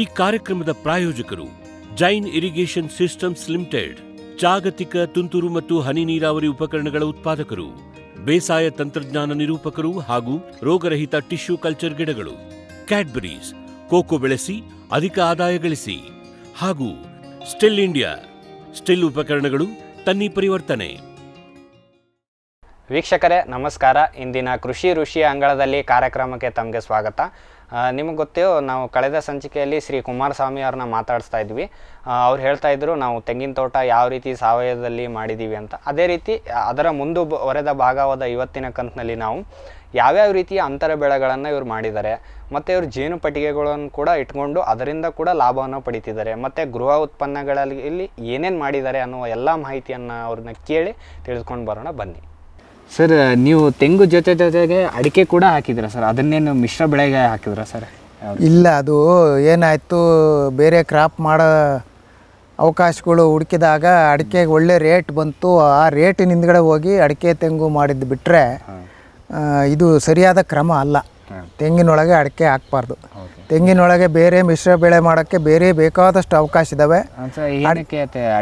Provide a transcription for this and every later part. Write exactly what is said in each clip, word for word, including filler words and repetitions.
ಈ ಕಾರ್ಯಕ್ರಮದ ಪ್ರಾಯೋಜಕರು ಜೈನ್ ಇರಿಗೇಷನ್ ಸಿಸ್ಟಮ್ಸ್ ಲಿಮಿಟೆಡ್, ಜಾಗತಿಕ ತುಂತುರು ಮತ್ತು ಹನಿ ನೀರಾವರಿ ಉಪಕರಣಗಳ ಉತ್ಪಾದಕರು, ಬೇಸಾಯ ತಂತ್ರಜ್ಞಾನ ನಿರೂಪಕರು ಹಾಗೂ ರೋಗರಹಿತ ಟಿಶ್ಯೂ ಕಲ್ಚರ್ ಗಿಡಗಳು, ಕ್ಯಾಡ್ಬರೀಸ್, ಕೋಕೋ ಬೆಳೆಸಿ ಅಧಿಕ ಆದಾಯ ಗಳಿಸಿ ಹಾಗೂ ಸ್ಟಿಲ್ ಇಂಡಿಯಾ, ಸ್ಟಿಲ್ ಉಪಕರಣಗಳು ತನ್ನಿ ಪರಿವರ್ತನೆ. ವೀಕ್ಷಕರೇ ನಮಸ್ಕಾರ. ಇಂದಿನ ಕೃಷಿ ಋಷಿಯ ಅಂಗಳದಲ್ಲಿ ಕಾರ್ಯಕ್ರಮಕ್ಕೆ ತಮಗೆ ಸ್ವಾಗತ. ನಿಮಗೆ ಗೊತ್ತೇವೋ, ನಾವು ಕಳೆದ ಸಂಚಿಕೆಯಲ್ಲಿ ಶ್ರೀ ಕುಮಾರಸ್ವಾಮಿ ಅವ್ರನ್ನ ಮಾತಾಡಿಸ್ತಾ ಇದ್ವಿ. ಅವ್ರು ಹೇಳ್ತಾಯಿದ್ರು ನಾವು ತೆಂಗಿನ ತೋಟ ಯಾವ ರೀತಿ ಸಾವಯವದಲ್ಲಿ ಮಾಡಿದ್ದೀವಿ ಅಂತ. ಅದೇ ರೀತಿ ಅದರ ಮುಂದುವರೆದ ಭಾಗವಾದ ಇವತ್ತಿನ ಕಂತಿನಲ್ಲಿ ನಾವು ಯಾವ್ಯಾವ ರೀತಿಯ ಅಂತರ ಬೆಳೆಗಳನ್ನು ಇವ್ರು ಮಾಡಿದ್ದಾರೆ, ಮತ್ತು ಇವರು ಜೇನು ಪಟ್ಟಿಗೆಗಳನ್ನು ಕೂಡ ಇಟ್ಕೊಂಡು ಅದರಿಂದ ಕೂಡ ಲಾಭವನ್ನು ಪಡೀತಿದ್ದಾರೆ, ಮತ್ತು ಗೃಹ ಉತ್ಪನ್ನಗಳಲ್ಲಿ ಇಲ್ಲಿ ಏನೇನು ಮಾಡಿದ್ದಾರೆ ಅನ್ನುವ ಎಲ್ಲ ಮಾಹಿತಿಯನ್ನು ಅವ್ರನ್ನ ಕೇಳಿ ತಿಳಿದುಕೊಂಡು ಬರೋಣ. ಬನ್ನಿ ಸರ್, ನೀವು ತೆಂಗು ಜೊತೆ ಜೊತೆಗೆ ಅಡಿಕೆ ಕೂಡ ಹಾಕಿದ್ದೀರಾ ಸರ್, ಅದನ್ನೇನು ಮಿಶ್ರ ಬೆಳೆಗೆ ಹಾಕಿದ್ರಾ ಸರ್? ಇಲ್ಲ, ಅದು ಏನಾಯಿತು, ಬೇರೆ ಕ್ರಾಪ್ ಮಾಡೋ ಅವಕಾಶಗಳು ಹುಡುಕಿದಾಗ ಅಡಿಕೆಗೆ ಒಳ್ಳೆ ರೇಟ್ ಬಂತು. ಆ ರೇಟಿನ ಹಿಂದ್ಗಡೆ ಹೋಗಿ ಅಡಿಕೆ ತೆಂಗು ಮಾಡಿದ್ದು ಬಿಟ್ಟರೆ ಇದು ಸರಿಯಾದ ಕ್ರಮ ಅಲ್ಲ. ತೆಂಗಿನೊಳಗೆ ಅಡಿಕೆ ಹಾಕ್ಬಾರ್ದು, ತೆಂಗಿನೊಳಗೆ ಬೇರೆ ಮಿಶ್ರ ಬೆಳೆ ಮಾಡೋಕ್ಕೆ ಬೇರೆ ಬೇಕಾದಷ್ಟು ಅವಕಾಶ ಇದ್ದಾವೆ.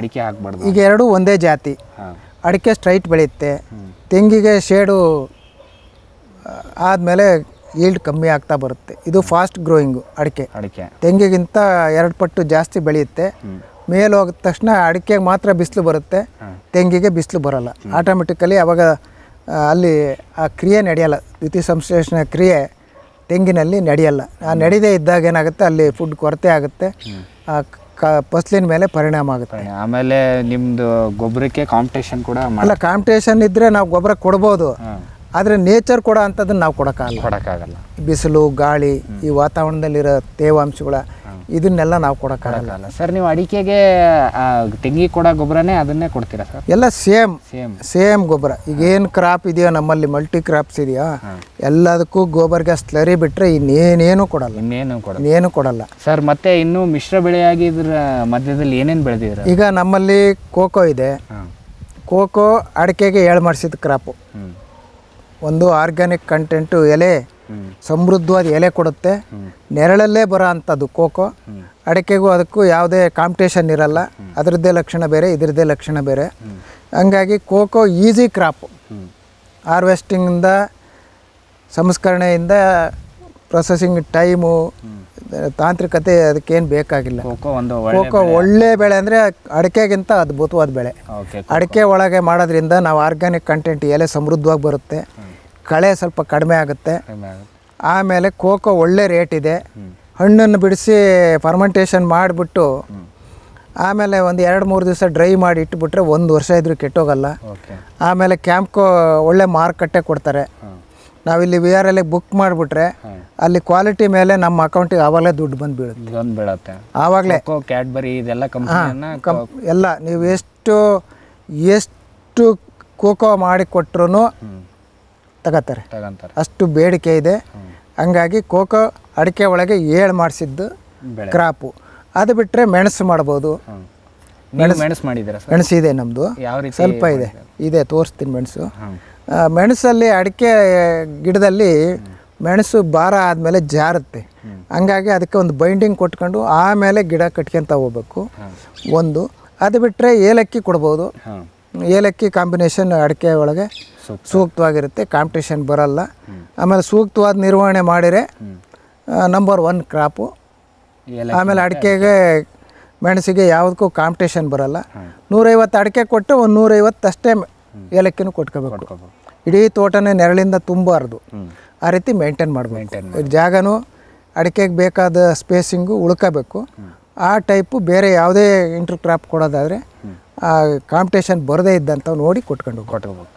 ಅಡಿಕೆ ಹಾಕ್ಬಾರ್ದು. ಈಗ ಎರಡೂ ಒಂದೇ ಜಾತಿ, ಅಡಿಕೆ ಸ್ಟ್ರೈಟ್ ಬೆಳೆಯುತ್ತೆ, ತೆಂಗಿಗೆ ಶೇಡು ಆದಮೇಲೆ ಈಲ್ಡ್ ಕಮ್ಮಿ ಆಗ್ತಾ ಬರುತ್ತೆ. ಇದು ಫಾಸ್ಟ್ ಗ್ರೋಯಿಂಗು ಅಡಿಕೆ, ತೆಂಗಿಗಿಂತ ಎರಡು ಪಟ್ಟು ಜಾಸ್ತಿ ಬೆಳೆಯುತ್ತೆ. ಮೇಲೆ ಹೋಗಿದ ತಕ್ಷಣ ಅಡಿಕೆಗೆ ಮಾತ್ರ ಬಿಸಿಲು ಬರುತ್ತೆ, ತೆಂಗಿಗೆ ಬಿಸಿಲು ಬರೋಲ್ಲ. ಆಟೋಮೆಟಿಕಲಿ ಅವಾಗ ಅಲ್ಲಿ ಆ ಕ್ರಿಯೆ ನಡೆಯಲ್ಲ, ದ್ಯುತಿಸಂಶ್ಲೇಷಣೆ ಕ್ರಿಯೆ ತೆಂಗಿನಲ್ಲಿ ನಡೆಯಲ್ಲ. ಆ ನಡೆಯದೇ ಇದ್ದಾಗ ಏನಾಗುತ್ತೆ, ಅಲ್ಲಿ ಫುಡ್ ಕೊರತೆ ಆಗುತ್ತೆ, ಕ ಫಸಲಿನ ಮೇಲೆ ಪರಿಣಾಮ ಆಗುತ್ತೆ. ಆಮೇಲೆ ನಿಮ್ಮದು ಗೊಬ್ಬರಕ್ಕೆ ಕಾಂಪಿಟೇಷನ್ ಕೂಡ ಅಲ್ಲ, ಕಾಂಪಿಟೇಷನ್ ಇದ್ದರೆ ನಾವು ಗೊಬ್ಬರ ಕೊಡ್ಬೋದು, ಆದರೆ ನೇಚರ್ ಕೊಡೋ ಅಂಥದ್ದನ್ನು ನಾವು ಕೊಡೋಕ್ಕಾಗಲ್ಲ ಕೊಡೋಕ್ಕಾಗಲ್ಲ ಬಿಸಿಲು, ಗಾಳಿ, ಈ ವಾತಾವರಣದಲ್ಲಿರೋ ತೇವಾಂಶಗಳ ಇದನ್ನೆಲ್ಲ ನಾವು ಕೊಡೋಕ್ಕಾಗಲ್ಲ. ಸರ್, ನೀವು ಅಡಿಕೆಗೆ ತೆಂಗಿ ಕೊಡೋ ಗೊಬ್ಬರನೇ ಅದನ್ನೇ ಕೊಡ್ತೀರಾ ಸರ್? ಎಲ್ಲ ಸೇಮ್ ಸೇಮ್ ಸೇಮ್ ಗೊಬ್ಬರ. ಈಗೇನು ಕ್ರಾಪ್ ಇದೆಯೋ ನಮ್ಮಲ್ಲಿ, ಮಲ್ಟಿ ಕ್ರಾಪ್ಸ್ ಇದೆಯೋ, ಎಲ್ಲದಕ್ಕೂ ಗೊಬ್ಬರಗೆ ಸ್ಲರಿ ಬಿಟ್ಟರೆ ಇನ್ನೇನೇನು ಕೊಡಲ್ಲ, ಇನ್ನೇನು ಕೊಡಲ್ಲ ಇನ್ನೇನು ಕೊಡಲ್ಲ ಸರ್. ಮತ್ತೆ ಇನ್ನೂ ಮಿಶ್ರ ಬೆಳೆಯಾಗಿ ಇದ್ರ ಮಧ್ಯದಲ್ಲಿ ಏನೇನು ಬೆಳೆದಿದ್ದೀರಾ? ಈಗ ನಮ್ಮಲ್ಲಿ ಕೋಕೋ ಇದೆ. ಕೋಕೋ ಅಡಿಕೆಗೆ ಏಳು ಮಾಡಿಸಿದ ಕ್ರಾಪು. ಒಂದು ಆರ್ಗ್ಯಾನಿಕ್ ಕಂಟೆಂಟು, ಎಲೆ ಸಮೃದ್ಧವಾದ ಎಲೆ ಕೊಡುತ್ತೆ, ನೆರಳಲ್ಲೇ ಬರೋ ಅಂಥದ್ದು ಕೋಕೋ. ಅಡಿಕೆಗೂ ಅದಕ್ಕೂ ಯಾವುದೇ ಕಾಂಪಿಟೇಷನ್ ಇರಲ್ಲ, ಅದರದ್ದೇ ಲಕ್ಷಣ ಬೇರೆ, ಇದರದ್ದೇ ಲಕ್ಷಣ ಬೇರೆ. ಹಂಗಾಗಿ ಕೋಕೋ ಈಸಿ ಕ್ರಾಪು. ಹಾರ್ವೆಸ್ಟಿಂಗಿಂದ, ಸಂಸ್ಕರಣೆಯಿಂದ, ಪ್ರೊಸೆಸಿಂಗ್ ಟೈಮು, ತಾಂತ್ರಿಕತೆ ಅದಕ್ಕೇನು ಬೇಕಾಗಿಲ್ಲ. ಕೋಕೋ ಒಳ್ಳೆ ಬೆಳೆ ಅಂದರೆ ಅಡಿಕೆಗಿಂತ ಅದ್ಭುತವಾದ ಬೆಳೆ. ಅಡಿಕೆ ಒಳಗೆ ಮಾಡೋದ್ರಿಂದ ನಾವು ಆರ್ಗ್ಯಾನಿಕ್ ಕಂಟೆಂಟ್, ಎಲೆ ಸಮೃದ್ಧವಾಗಿ ಬರುತ್ತೆ, ಕಳೆ ಸ್ವಲ್ಪ ಕಡಿಮೆ ಆಗುತ್ತೆ. ಆಮೇಲೆ ಕೋಕೋ ಒಳ್ಳೆ ರೇಟ್ ಇದೆ. ಹಣ್ಣನ್ನು ಬಿಡಿಸಿ ಫರ್ಮೆಂಟೇಷನ್ ಮಾಡಿಬಿಟ್ಟು ಆಮೇಲೆ ಒಂದು ಎರಡು ಮೂರು ದಿವಸ ಡ್ರೈ ಮಾಡಿ ಇಟ್ಬಿಟ್ರೆ ಒಂದು ವರ್ಷ ಇದ್ರೂ ಕೆಟ್ಟೋಗಲ್ಲ. ಆಮೇಲೆ ಕ್ಯಾಂಪ್ಕೋ ಒಳ್ಳೆ ಮಾರುಕಟ್ಟೆ ಕೊಡ್ತಾರೆ. ನಾವಿಲ್ಲಿ ವಿ ಆರ್ ಎಲ್ ಬುಕ್ ಮಾಡಿಬಿಟ್ರೆ ಅಲ್ಲಿ ಕ್ವಾಲಿಟಿ ಮೇಲೆ ನಮ್ಮ ಅಕೌಂಟಿಗೆ ಆವಾಗಲೇ ದುಡ್ಡು ಬಂದು ಬೀಳುತ್ತೆ. ಆವಾಗಲೇ ಕ್ಯಾಡ್ಬರಿ ಇದೆಲ್ಲ ಕಂಪ್ನಿ ಎಲ್ಲ, ನೀವು ಎಷ್ಟು ಎಷ್ಟು ಕೋಕೋ ಮಾಡಿ ಕೊಟ್ಟರು ತಗೋತಾರೆ, ಅಷ್ಟು ಬೇಡಿಕೆ ಇದೆ. ಹಂಗಾಗಿ ಕೋಕೋ ಅಡಿಕೆ ಒಳಗೆ ಏಳು ಮಾಡಿಸಿದ್ದು ಕ್ರಾಪು. ಅದು ಬಿಟ್ಟರೆ ಮೆಣಸು ಮಾಡ್ಬೋದು. ಮೆಣಸು ಮಾಡಿದ್ದೀರಾ? ಮೆಣಸು ಇದೆ ನಮ್ಮದು, ಸ್ವಲ್ಪ ಇದೆ ಇದೆ ತೋರಿಸ್ತೀನಿ. ಮೆಣಸು ಮೆಣಸಲ್ಲಿ ಅಡಿಕೆ ಗಿಡದಲ್ಲಿ ಮೆಣಸು ಭಾರ ಆದಮೇಲೆ ಜಾರುತ್ತೆ, ಹಂಗಾಗಿ ಅದಕ್ಕೆ ಒಂದು ಬೈಂಡಿಂಗ್ ಕೊಟ್ಕೊಂಡು ಆಮೇಲೆ ಗಿಡ ಕಟ್ಕೊಂತ ಹೋಗ್ಬೇಕು ಒಂದು. ಅದು ಬಿಟ್ಟರೆ ಏಲಕ್ಕಿ ಕೊಡ್ಬೋದು. ಏಲಕ್ಕಿ ಕಾಂಬಿನೇಷನ್ ಅಡಿಕೆ ಒಳಗೆ ಸೂಕ್ತವಾಗಿರುತ್ತೆ, ಕಾಂಪಿಟೇಷನ್ ಬರಲ್ಲ. ಆಮೇಲೆ ಸೂಕ್ತವಾದ ನಿರ್ವಹಣೆ ಮಾಡಿದರೆ ನಂಬರ್ ಒನ್ ಕ್ರಾಪು. ಆಮೇಲೆ ಅಡಿಕೆಗೆ ಮೆಣಸಿಗೆ ಯಾವುದಕ್ಕೂ ಕಾಂಪಿಟೇಷನ್ ಬರಲ್ಲ. ನೂರೈವತ್ತು ಅಡಿಕೆ ಕೊಟ್ಟು ಒಂದು ನೂರೈವತ್ತು ಅಷ್ಟೇ ಏಲಕ್ಕಿನೂ ಕೊಟ್ಕೋಬೇಕು. ಇಡೀ ತೋಟನೇ ನೆರಳಿಂದ ತುಂಬಾರ್ದು, ಆ ರೀತಿ ಮೇಂಟೈನ್ ಮಾಡಬೇಕು. ಜಾಗನೂ ಅಡಿಕೆಗೆ ಬೇಕಾದ ಸ್ಪೇಸಿಂಗು ಉಳ್ಕೋಬೇಕು. ಆ ಟೈಪು ಬೇರೆ ಯಾವುದೇ ಇಂಟರ್ ಕ್ರಾಪ್ ಕೊಡೋದಾದರೆ ಆ ಕಾಂಪಿಟೇಷನ್ ಬರದೇ ಇದ್ದಂಥವು ನೋಡಿ ಕೊಟ್ಕೊಂಡು ಕೊಟ್ಕೋಬೇಕು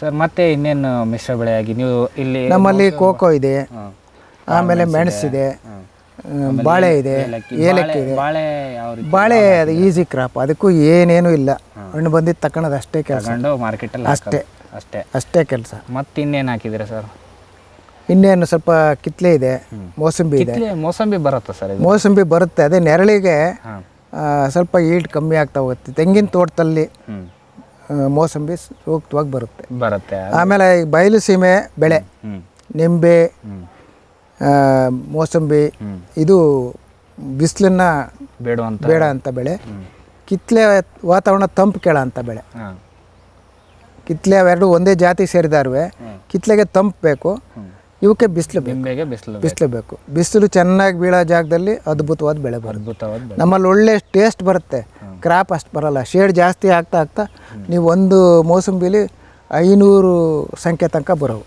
ಸರ್. ಮತ್ತೆ ಇನ್ನೇನು ಮಿಶ್ರ ಬೆಳೆಯಾಗಿ ನೀವು ಇಲ್ಲಿ ನಮ್ಮಲ್ಲಿ ಕೋಕೋ ಇದೆ, ಆಮೇಲೆ ಮೆಣಸಿದೆ, ಬಾಳೆ ಇದೆ, ಏಲಕ್ಕಿ ಇದೆ. ಬಾಳೆ ಅದು ಈಸಿ ಕ್ರಾಪ್, ಅದಕ್ಕೂ ಏನೇನು ಇಲ್ಲ, ಹಣ್ಣು ಬಂದಿದ್ದು ತಗೊಳ್ಳೋದು ಅಷ್ಟೇ ಕೆಲಸ, ಮಾರ್ಕೆಟಲ್ಲಿ ಅಷ್ಟೇ ಅಷ್ಟೇ ಅಷ್ಟೇ ಕೆಲಸ. ಮತ್ತೆ ಇನ್ನೇನು ಹಾಕಿದ್ದೀರಾ ಸರ್? ಇನ್ನೇನು ಸ್ವಲ್ಪ ಕಿತ್ಲೆ ಇದೆ, ಮೋಸಂಬಿ ಇದೆ. ಮೋಸಂಬಿ ಬರುತ್ತೆ ಸರ್? ಮೋಸಂಬಿ ಬರುತ್ತೆ, ಅದೇ ನೆರಳಿಗೆ ಸ್ವಲ್ಪ ಈಲ್ಡ್ ಕಮ್ಮಿ ಆಗ್ತಾ ಹೋಗುತ್ತೆ. ತೆಂಗಿನ ತೋಟದಲ್ಲಿ ಮೋಸಂಬಿ ಸೂಕ್ತವಾಗಿ ಬರುತ್ತೆ ಬರುತ್ತೆ ಆಮೇಲೆ ಬಯಲು ಸೀಮೆ ಬೆಳೆ, ನಿಂಬೆ, ಮೋಸಂಬಿ ಇದು ಬಿಸಿಲನ್ನ ಬೇಡವಂತ ಬೇಡ ಅಂತ ಬೆಳೆ, ಕಿತ್ಲೆ ವಾತಾವರಣ ತಂಪು ಕೇಳ ಅಂತ ಬೆಳೆ. ಕಿತ್ಲೆ ಅವೆರಡು ಒಂದೇ ಜಾತಿ ಸೇರಿದಾರ್ವೆ, ಕಿತ್ಲೆಗೆ ತಂಪು ಬೇಕು, ಇವಕ್ಕೆ ಬಿಸಿಲು ಬೇಕು, ಬಿಸಿಲು ಬೇಕು. ಬಿಸಿಲು ಚೆನ್ನಾಗಿ ಬೀಳೋ ಜಾಗದಲ್ಲಿ ಅದ್ಭುತವಾದ ಬೆಳೆ ಬರುತ್ತೆ, ನಮ್ಮಲ್ಲಿ ಒಳ್ಳೆ ಟೇಸ್ಟ್ ಬರುತ್ತೆ, ಕ್ರಾಪ್ ಅಷ್ಟು ಬರಲ್ಲ. ಶೇಡ್ ಜಾಸ್ತಿ ಆಗ್ತಾ ಆಗ್ತಾ ನೀವು ಒಂದು ಮೋಸಂಬಿಲಿ ಐನೂರು ಸಂಖ್ಯೆ ತನಕ ಬರೋವು,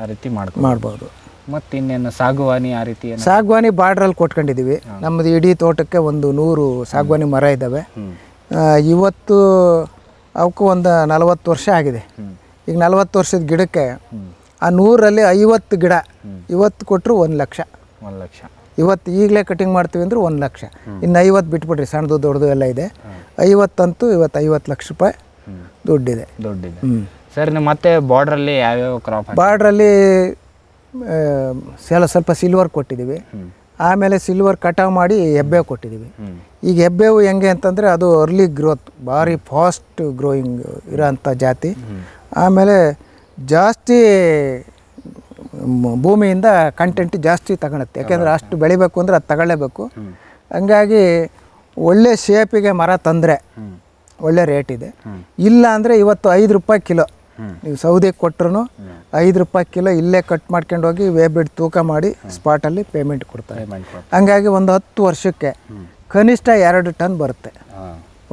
ಆ ರೀತಿ ಮಾಡ್ಬೋದು. ಮತ್ತು ಇನ್ನೇನು ಸಾಗುವಾನಿ, ಆ ರೀತಿ ಸಾಗುವಾನಿ ಬಾರ್ಡ್ರಲ್ಲಿ ಕೊಟ್ಕೊಂಡಿದ್ದೀವಿ. ನಮ್ಮದು ಇಡೀ ತೋಟಕ್ಕೆ ಒಂದು ನೂರು ಸಾಗುವಾನಿ ಮರ ಇದ್ದಾವೆ. ಇವತ್ತು ಅವಕ್ಕೂ ಒಂದು ನಲವತ್ತು ವರ್ಷ ಆಗಿದೆ. ಈಗ ನಲವತ್ತು ವರ್ಷದ ಗಿಡಕ್ಕೆ ಆ ನೂರಲ್ಲಿ ಐವತ್ತು ಗಿಡ ಇವತ್ತು ಕೊಟ್ಟರು ಒಂದು ಲಕ್ಷ ಒಂದು ಲಕ್ಷ ಇವತ್ತು ಈಗಲೇ ಕಟಿಂಗ್ ಮಾಡ್ತೀವಿ ಅಂದರೂ ಒಂದು ಲಕ್ಷ. ಇನ್ನು ಐವತ್ತು ಬಿಟ್ಬಿಟ್ರಿ, ಸಣ್ಣದು ದೊಡ್ಡದು ಎಲ್ಲ ಇದೆ. ಐವತ್ತಂತೂ ಇವತ್ತು ಐವತ್ತು ಲಕ್ಷ ರೂಪಾಯಿ ದುಡ್ಡಿದೆ ದುಡ್ಡಿದೆ ಸರ್. ಮತ್ತೆ ಬಾರ್ಡ್ರಲ್ಲಿ ಯಾವ್ಯಾವ ಕ್ರಾಪ್? ಬಾರ್ಡ್ರಲ್ಲಿ ಸಲ ಸ್ವಲ್ಪ ಸಿಲ್ವರ್ ಕೊಟ್ಟಿದ್ದೀವಿ, ಆಮೇಲೆ ಸಿಲ್ವರ್ ಕಟಾವು ಮಾಡಿ ಹೆಬ್ಬೆ ಕೊಟ್ಟಿದ್ದೀವಿ. ಈಗ ಹೆಬ್ಬೇವು ಹೆಂಗೆ ಅಂತಂದರೆ ಅದು ಅರ್ಲಿ ಗ್ರೋತ್, ಭಾರಿ ಫಾಸ್ಟ್ ಗ್ರೋಯಿಂಗ್ ಇರೋಂಥ ಜಾತಿ. ಆಮೇಲೆ ಜಾಸ್ತಿ ಭೂಮಿಯಿಂದ ಕಂಟೆಂಟ್ ಜಾಸ್ತಿ ತಗೊಳುತ್ತೆ, ಯಾಕೆಂದರೆ ಅಷ್ಟು ಬೆಳಿಬೇಕು ಅಂದರೆ ಅದು ತಗೊಳ್ಳೇಬೇಕು. ಹಂಗಾಗಿ ಒಳ್ಳೆ ಶೇಪಿಗೆ ಮರ ತಂದರೆ ಒಳ್ಳೆ ರೇಟ್ ಇದೆ. ಇಲ್ಲ ಅಂದರೆ ಇವತ್ತು ಐದು ರೂಪಾಯಿ ಕಿಲೋ, ನೀವು ಸೌದೆಗೆ ಕೊಟ್ಟರು ಐದು ರೂಪಾಯಿ ಕಿಲೋ ಇಲ್ಲೇ ಕಟ್ ಮಾಡ್ಕೊಂಡು ಹೋಗಿ ವೇಬಿಡ್ ತೂಕ ಮಾಡಿ ಸ್ಪಾಟಲ್ಲಿ ಪೇಮೆಂಟ್ ಕೊಡ್ತಾರೆ. ಹಂಗಾಗಿ ಒಂದು ಹತ್ತು ವರ್ಷಕ್ಕೆ ಕನಿಷ್ಠ ಎರಡು ಟನ್ ಬರುತ್ತೆ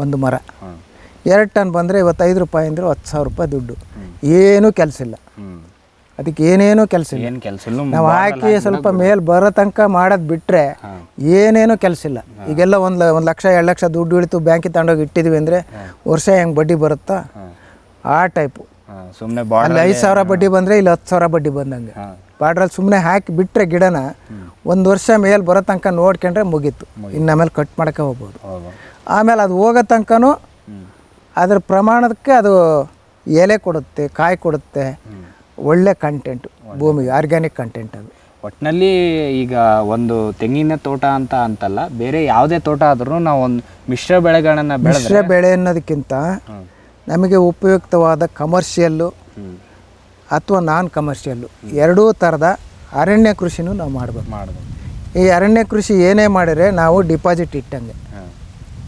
ಒಂದು ಮರ. ಎರಡು ಟನ್ ಬಂದರೆ ಇವತ್ತು ಐದು ರೂಪಾಯಿ ಅಂದರೆ ಹತ್ತು ಸಾವಿರ ರೂಪಾಯಿ ದುಡ್ಡು. ಏನೂ ಕೆಲಸ ಇಲ್ಲ ಅದಕ್ಕೆ, ಏನೇನೂ ಕೆಲಸ ಇಲ್ಲ. ನಾವು ಹಾಕಿ ಸ್ವಲ್ಪ ಮೇಲೆ ಬರೋ ತನಕ ಮಾಡೋದು ಬಿಟ್ಟರೆ ಏನೇನೂ ಕೆಲಸ ಇಲ್ಲ. ಈಗೆಲ್ಲ ಒಂದು ಒಂದು ಲಕ್ಷ ಎರಡು ಲಕ್ಷ ದುಡ್ಡು ಇಳಿತು ಬ್ಯಾಂಕಿಗೆ ತಗೊಂಡೋಗಿ ಇಟ್ಟಿದ್ವಿ ಅಂದರೆ ವರ್ಷ ಹೆಂಗೆ ಬಡ್ಡಿ ಬರುತ್ತಾ ಆ ಟೈಪು. ಸುಮ್ಮನೆ ಅಲ್ಲಿ ಐದು ಸಾವಿರ ಬಡ್ಡಿ ಬಂದರೆ ಇಲ್ಲಿ ಹತ್ತು ಸಾವಿರ ಬಡ್ಡಿ ಬಂದಂಗೆ. ಬಾರ್ಡ್ರಲ್ಲಿ ಸುಮ್ಮನೆ ಹಾಕಿ ಬಿಟ್ಟರೆ ಗಿಡನ ಒಂದು ವರ್ಷ ಮೇಲೆ ಬರೋ ತನಕ ನೋಡ್ಕೊಂಡ್ರೆ ಮುಗೀತು, ಇನ್ನು ಆಮೇಲೆ ಕಟ್ ಮಾಡೋಕ್ಕೆ ಹೋಗ್ಬೋದು. ಆಮೇಲೆ ಅದು ಹೋಗೋ ತನಕನೂ ಅದರ ಪ್ರಮಾಣಕ್ಕೆ ಅದು ಎಲೆ ಕೊಡುತ್ತೆ, ಕಾಯಿ ಕೊಡುತ್ತೆ, ಒಳ್ಳೆ ಕಂಟೆಂಟು ಭೂಮಿಗೆ, ಆರ್ಗ್ಯಾನಿಕ್ ಕಂಟೆಂಟ್. ಅದು ಒಟ್ಟಿನಲ್ಲಿ ಈಗ ಒಂದು ತೆಂಗಿನ ತೋಟ ಅಂತ ಅಂತಲ್ಲ, ಬೇರೆ ಯಾವುದೇ ತೋಟ ಆದರೂ ನಾವು ಒಂದು ಮಿಶ್ರ ಬೆಳೆಗಳನ್ನು ಮಿಶ್ರ ಬೆಳೆ ಅನ್ನೋದಕ್ಕಿಂತ ನಮಗೆ ಉಪಯುಕ್ತವಾದ ಕಮರ್ಷಿಯಲ್ಲು ಅಥವಾ ನಾನ್ ಕಮರ್ಷಿಯಲ್ಲು ಎರಡೂ ಥರದ ಅರಣ್ಯ ಕೃಷಿನೂ ನಾವು ಮಾಡ್ಬೋದು ಮಾಡ್ಬೋದು ಈ ಅರಣ್ಯ ಕೃಷಿ ಏನೇ ಮಾಡಿದರೆ ನಾವು ಡಿಪಾಸಿಟ್ ಇಟ್ಟಂಗೆ,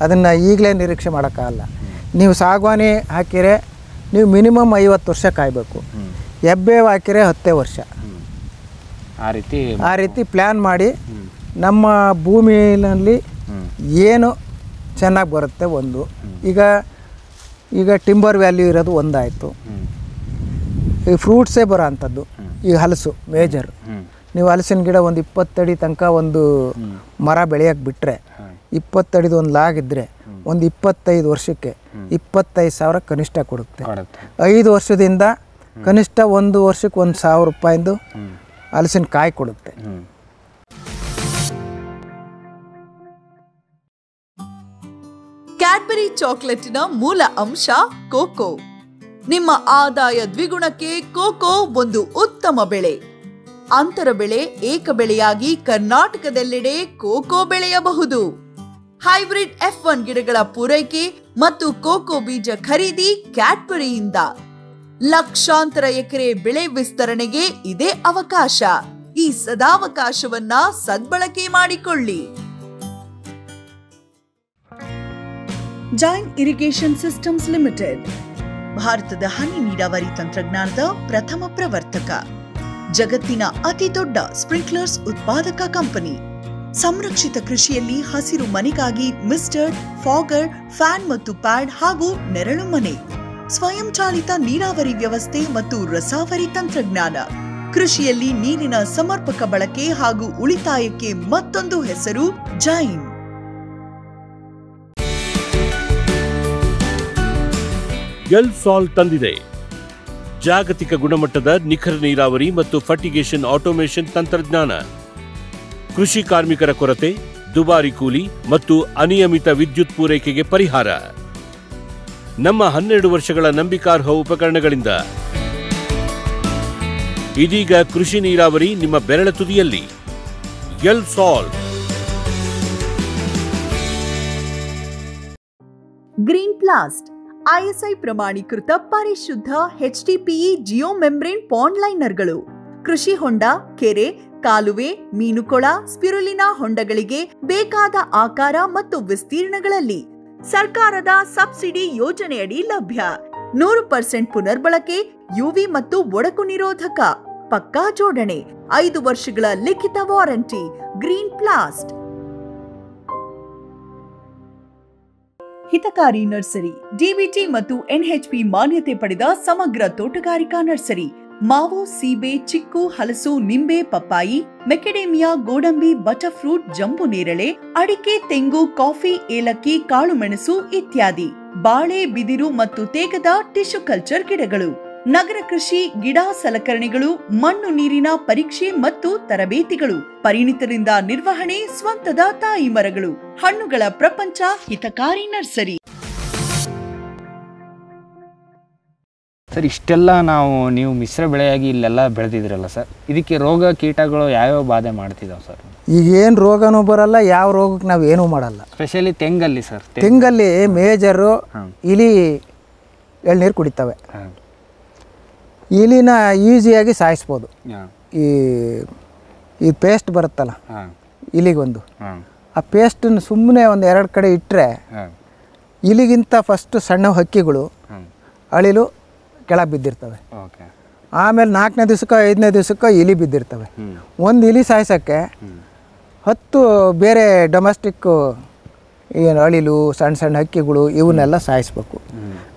ಅದನ್ನು ಈಗಲೇ ನಿರೀಕ್ಷೆ ಮಾಡೋಕ್ಕಾಗಲ್ಲ. ನೀವು ಸಾಗುವಾನಿ ಹಾಕಿದರೆ ನೀವು ಮಿನಿಮಮ್ ಐವತ್ತು ವರ್ಷ ಕಾಯಬೇಕು, ಹೆಬ್ಬೇವು ಹಾಕಿದರೆ ಹತ್ತೇ ವರ್ಷ. ಆ ರೀತಿ ಆ ರೀತಿ ಪ್ಲ್ಯಾನ್ ಮಾಡಿ ನಮ್ಮ ಭೂಮಿಯಲ್ಲಿ ಏನು ಚೆನ್ನಾಗಿ ಬರುತ್ತೆ ಒಂದು. ಈಗ ಈಗ ಟಿಂಬರ್ ವ್ಯಾಲ್ಯೂ ಇರೋದು ಒಂದಾಯಿತು, ಈಗ ಫ್ರೂಟ್ಸೇ ಬರೋ ಅಂಥದ್ದು ಈ ಹಲಸು ಮೇಜರ್. ನೀವು ಹಲಸಿನ ಗಿಡ ಒಂದು ಇಪ್ಪತ್ತಡಿ ತನಕ ಒಂದು ಮರ ಬೆಳೆಯೋಕ್ಕೆ ಬಿಟ್ಟರೆ, ಇಪ್ಪತ್ತಡಿದು ಒಂದು ಲಾಗಿದ್ದರೆ ಒಂದು ಇಪ್ಪತ್ತೈದು ವರ್ಷಕ್ಕೆ ಇಪ್ಪತ್ತೈದು ಸಾವಿರ ಕನಿಷ್ಠ ಕೊಡುತ್ತೆ. ಐದು ವರ್ಷದಿಂದ ಕನಿಷ್ಠ ಒಂದು ವರ್ಷಕ್ಕೆ ಒಂದು ಸಾವಿರ ರೂಪಾಯಿಂದು ಹಲಸಿನ ಕಾಯಿ ಕೊಡುತ್ತೆ. ಕ್ಯಾಡ್ಬರಿ ಚಾಕ್ಲೇಟಿನ ಮೂಲ ಅಂಶ ಕೋಕೋ. ನಿಮ್ಮ ಆದಾಯ ದ್ವಿಗುಣಕ್ಕೆ ಕೋಕೋ ಒಂದು ಉತ್ತಮ ಬೆಳೆ. ಅಂತರ ಬೆಳೆ, ಏಕ ಬೆಳೆಯಾಗಿ ಕರ್ನಾಟಕದೆಲ್ಲೆಡೆ ಕೋಕೋ ಬೆಳೆಯಬಹುದು. ಹೈಬ್ರಿಡ್ ಎಫ್ ಒನ್ ಗಿಡಗಳ ಪೂರೈಕೆ ಮತ್ತು ಕೋಕೋ ಬೀಜ ಖರೀದಿ ಕ್ಯಾಡ್ಬರಿಯಿಂದ. ಲಕ್ಷಾಂತರ ಎಕರೆ ಬೆಳೆ ವಿಸ್ತರಣೆಗೆ ಇದೇ ಅವಕಾಶ. ಈ ಸದಾವಕಾಶವನ್ನ ಸದ್ಬಳಕೆ ಮಾಡಿಕೊಳ್ಳಿ. ಜೈನ್ ಇರಿಗೇಷನ್ ಸಿಸ್ಟಮ್ಸ್ ಲಿಮಿಟೆಡ್ ಭಾರತದ ಹನಿ ನೀರಾವರಿ ತಂತ್ರಜ್ಞಾನದ ಪ್ರಥಮ ಪ್ರವರ್ತಕ, ಜಗತ್ತಿನ ಅತಿ ದೊಡ್ಡ ಸ್ಪ್ರಿಂಕ್ಲರ್ಸ್ ಉತ್ಪಾದಕ ಕಂಪನಿ. ಸಂರಕ್ಷಿತ ಕೃಷಿಯಲ್ಲಿ ಹಸಿರು ಮನೆಗಾಗಿ ಮಿಸ್ಟರ್ಡ್, ಫಾಗರ್, ಫ್ಯಾನ್ ಮತ್ತು ಪ್ಯಾಡ್ ಹಾಗೂ ನೆರಳು ಮನೆ, ಸ್ವಯಂಚಾಲಿತ ನೀರಾವರಿ ವ್ಯವಸ್ಥೆ ಮತ್ತು ರಸಾವರಿ ತಂತ್ರಜ್ಞಾನ. ಕೃಷಿಯಲ್ಲಿ ನೀರಿನ ಸಮರ್ಪಕ ಬಳಕೆ ಹಾಗೂ ಉಳಿತಾಯಕ್ಕೆ ಮತ್ತೊಂದು ಹೆಸರು ಜೈನ್. ಎಲ್ಸಾಲ್ ತಂದಿದೆ ಜಾಗತಿಕ ಗುಣಮಟ್ಟದ ನಿಖರ ನೀರಾವರಿ ಮತ್ತು ಫರ್ಟಿಗೇಷನ್ ಆಟೋಮೇಷನ್ ತಂತ್ರಜ್ಞಾನ. ಕೃಷಿ ಕಾರ್ಮಿಕರ ಕೊರತೆ, ದುಬಾರಿ ಕೂಲಿ ಮತ್ತು ಅನಿಯಮಿತ ವಿದ್ಯುತ್ ಪೂರೈಕೆಗೆ ಪರಿಹಾರ ನಮ್ಮ ಹನ್ನೆರಡು ವರ್ಷಗಳ ನಂಬಿಕಾರ್ಹ ಉಪಕರಣಗಳಿಂದ. ಇದೀಗ ಕೃಷಿ ನೀರಾವರಿ ನಿಮ್ಮ ಬೆರಳ ತುದಿಯಲ್ಲಿ. ಎಲ್ಸಾಲ್ ಗ್ರೀನ್ ಪ್ಲಾಸ್ಟ್ ಐಎಸ್ಐ ಪ್ರಮಾಣೀಕೃತ ಪರಿಶುದ್ಧ H TPE geo membrane pond ಲೈನರ್ಗಳು. ಕೃಷಿ ಹೊಂಡ, ಕೆರೆ, ಕಾಲುವೆ, ಮೀನುಕೊಳ, ಸ್ಪಿರುಲಿನಾ ಹೊಂಡಗಳಿಗೆ ಬೇಕಾದ ಆಕಾರ ಮತ್ತು ವಿಸ್ತೀರ್ಣಗಳಲ್ಲಿ ಸರ್ಕಾರದ ಸಬ್ಸಿಡಿ ಯೋಜನೆಯಡಿ ಲಭ್ಯ. ನೂರು ಪರ್ಸೆಂಟ್ ಪುನರ್ಬಳಕೆ, ಯುವಿ ಮತ್ತು ಒಡಕು ನಿರೋಧಕ, ಪಕ್ಕಾ ಜೋಡಣೆ, ಐದು ವರ್ಷಗಳ ಲಿಖಿತ warranty, Green Plast. ಹಿತಕಾರಿ nursery, DBT ಮತ್ತು ಎನ್ಎಚ್ಪಿ ಮಾನ್ಯತೆ ಪಡೆದ ಸಮಗ್ರ ತೋಟಗಾರಿಕಾ ನರ್ಸರಿ. ಮಾವು, ಸೀಬೆ, ಚಿಕ್ಕು, ಹಲಸು, ನಿಂಬೆ, ಪಪ್ಪಾಯಿ, ಮೆಕೆಡೇಮಿಯಾ, ಗೋಡಂಬಿ, ಬಟರ್ ಫ್ರೂಟ್, ಜಂಬು ನೇರಳೆ, ಅಡಿಕೆ, ತೆಂಗು, ಕಾಫಿ, ಏಲಕ್ಕಿ, ಕಾಳುಮೆಣಸು ಇತ್ಯಾದಿ. ಬಾಳೆ, ಬಿದಿರು ಮತ್ತು ತೇಗದ ಟಿಶ್ಯೂ ಕಲ್ಚರ್ ಗಿಡಗಳು. ನಗರ ಕೃಷಿ, ಗಿಡ ಸಲಕರಣೆಗಳು, ಮಣ್ಣು ನೀರಿನ ಪರೀಕ್ಷೆ ಮತ್ತು ತರಬೇತಿಗಳು, ಪರಿಣಿತರಿಂದ ನಿರ್ವಹಣೆ, ಸ್ವಂತದ ತಾಯಿ ಮರಗಳು, ಹಣ್ಣುಗಳ ಪ್ರಪಂಚ, ಹಿತಕಾರಿ ನರ್ಸರಿ. ಸರ್, ಇಷ್ಟೆಲ್ಲ ನಾವು ನೀವು ಮಿಶ್ರ ಬೆಳೆಯಾಗಿ ಇಲ್ಲೆಲ್ಲ ಬೆಳೆದಿದ್ರಲ್ಲ ಸರ್, ಇದಕ್ಕೆ ರೋಗ ಕೀಟಗಳು ಯಾವ್ಯಾವ ಬಾಧೆ ಮಾಡ್ತಿದ್ದಾವೆ ಸರ್? ಈಗೇನು ರೋಗನೂ ಬರಲ್ಲ, ಯಾವ ರೋಗಕ್ಕೆ ನಾವು ಏನೂ ಮಾಡಲ್ಲ. ಸ್ಪೆಷಲಿ ತೆಂಗಲ್ಲಿ ಸರ್, ತೆಂಗಲ್ಲಿ ಮೇಜರು ಇಲಿ ಎಳ್ನೀರು ಕುಡಿತವೆ. ಇಲಿನ ಈಸಿಯಾಗಿ ಸಾಯಿಸ್ಬೋದು. ಈ ಈ ಪೇಸ್ಟ್ ಬರುತ್ತಲ್ಲ ಇಲಿಗೊಂದು, ಆ ಪೇಸ್ಟನ್ನು ಸುಮ್ಮನೆ ಒಂದು ಎರಡು ಕಡೆ ಇಟ್ಟರೆ ಇಲಿಗಿಂತ ಫಸ್ಟು ಸಣ್ಣ ಹಕ್ಕಿಗಳು ಅಳಿಲು ಕೆಳ ಬಿದ್ದಿರ್ತವೆ. ಆಮೇಲೆ ನಾಲ್ಕನೇ ದಿವಸಕ್ಕೋ ಐದನೇ ದಿವಸಕ್ಕೋ ಇಲಿ ಬಿದ್ದಿರ್ತವೆ. ಒಂದು ಇಲಿ ಸಾಯಿಸೋಕ್ಕೆ ಹತ್ತು ಬೇರೆ ಡೊಮೆಸ್ಟಿಕ್ ಏನು ಅಳಿಲು, ಸಣ್ಣ ಸಣ್ಣ ಹಕ್ಕಿಗಳು ಇವನ್ನೆಲ್ಲ ಸಾಯಿಸ್ಬೇಕು.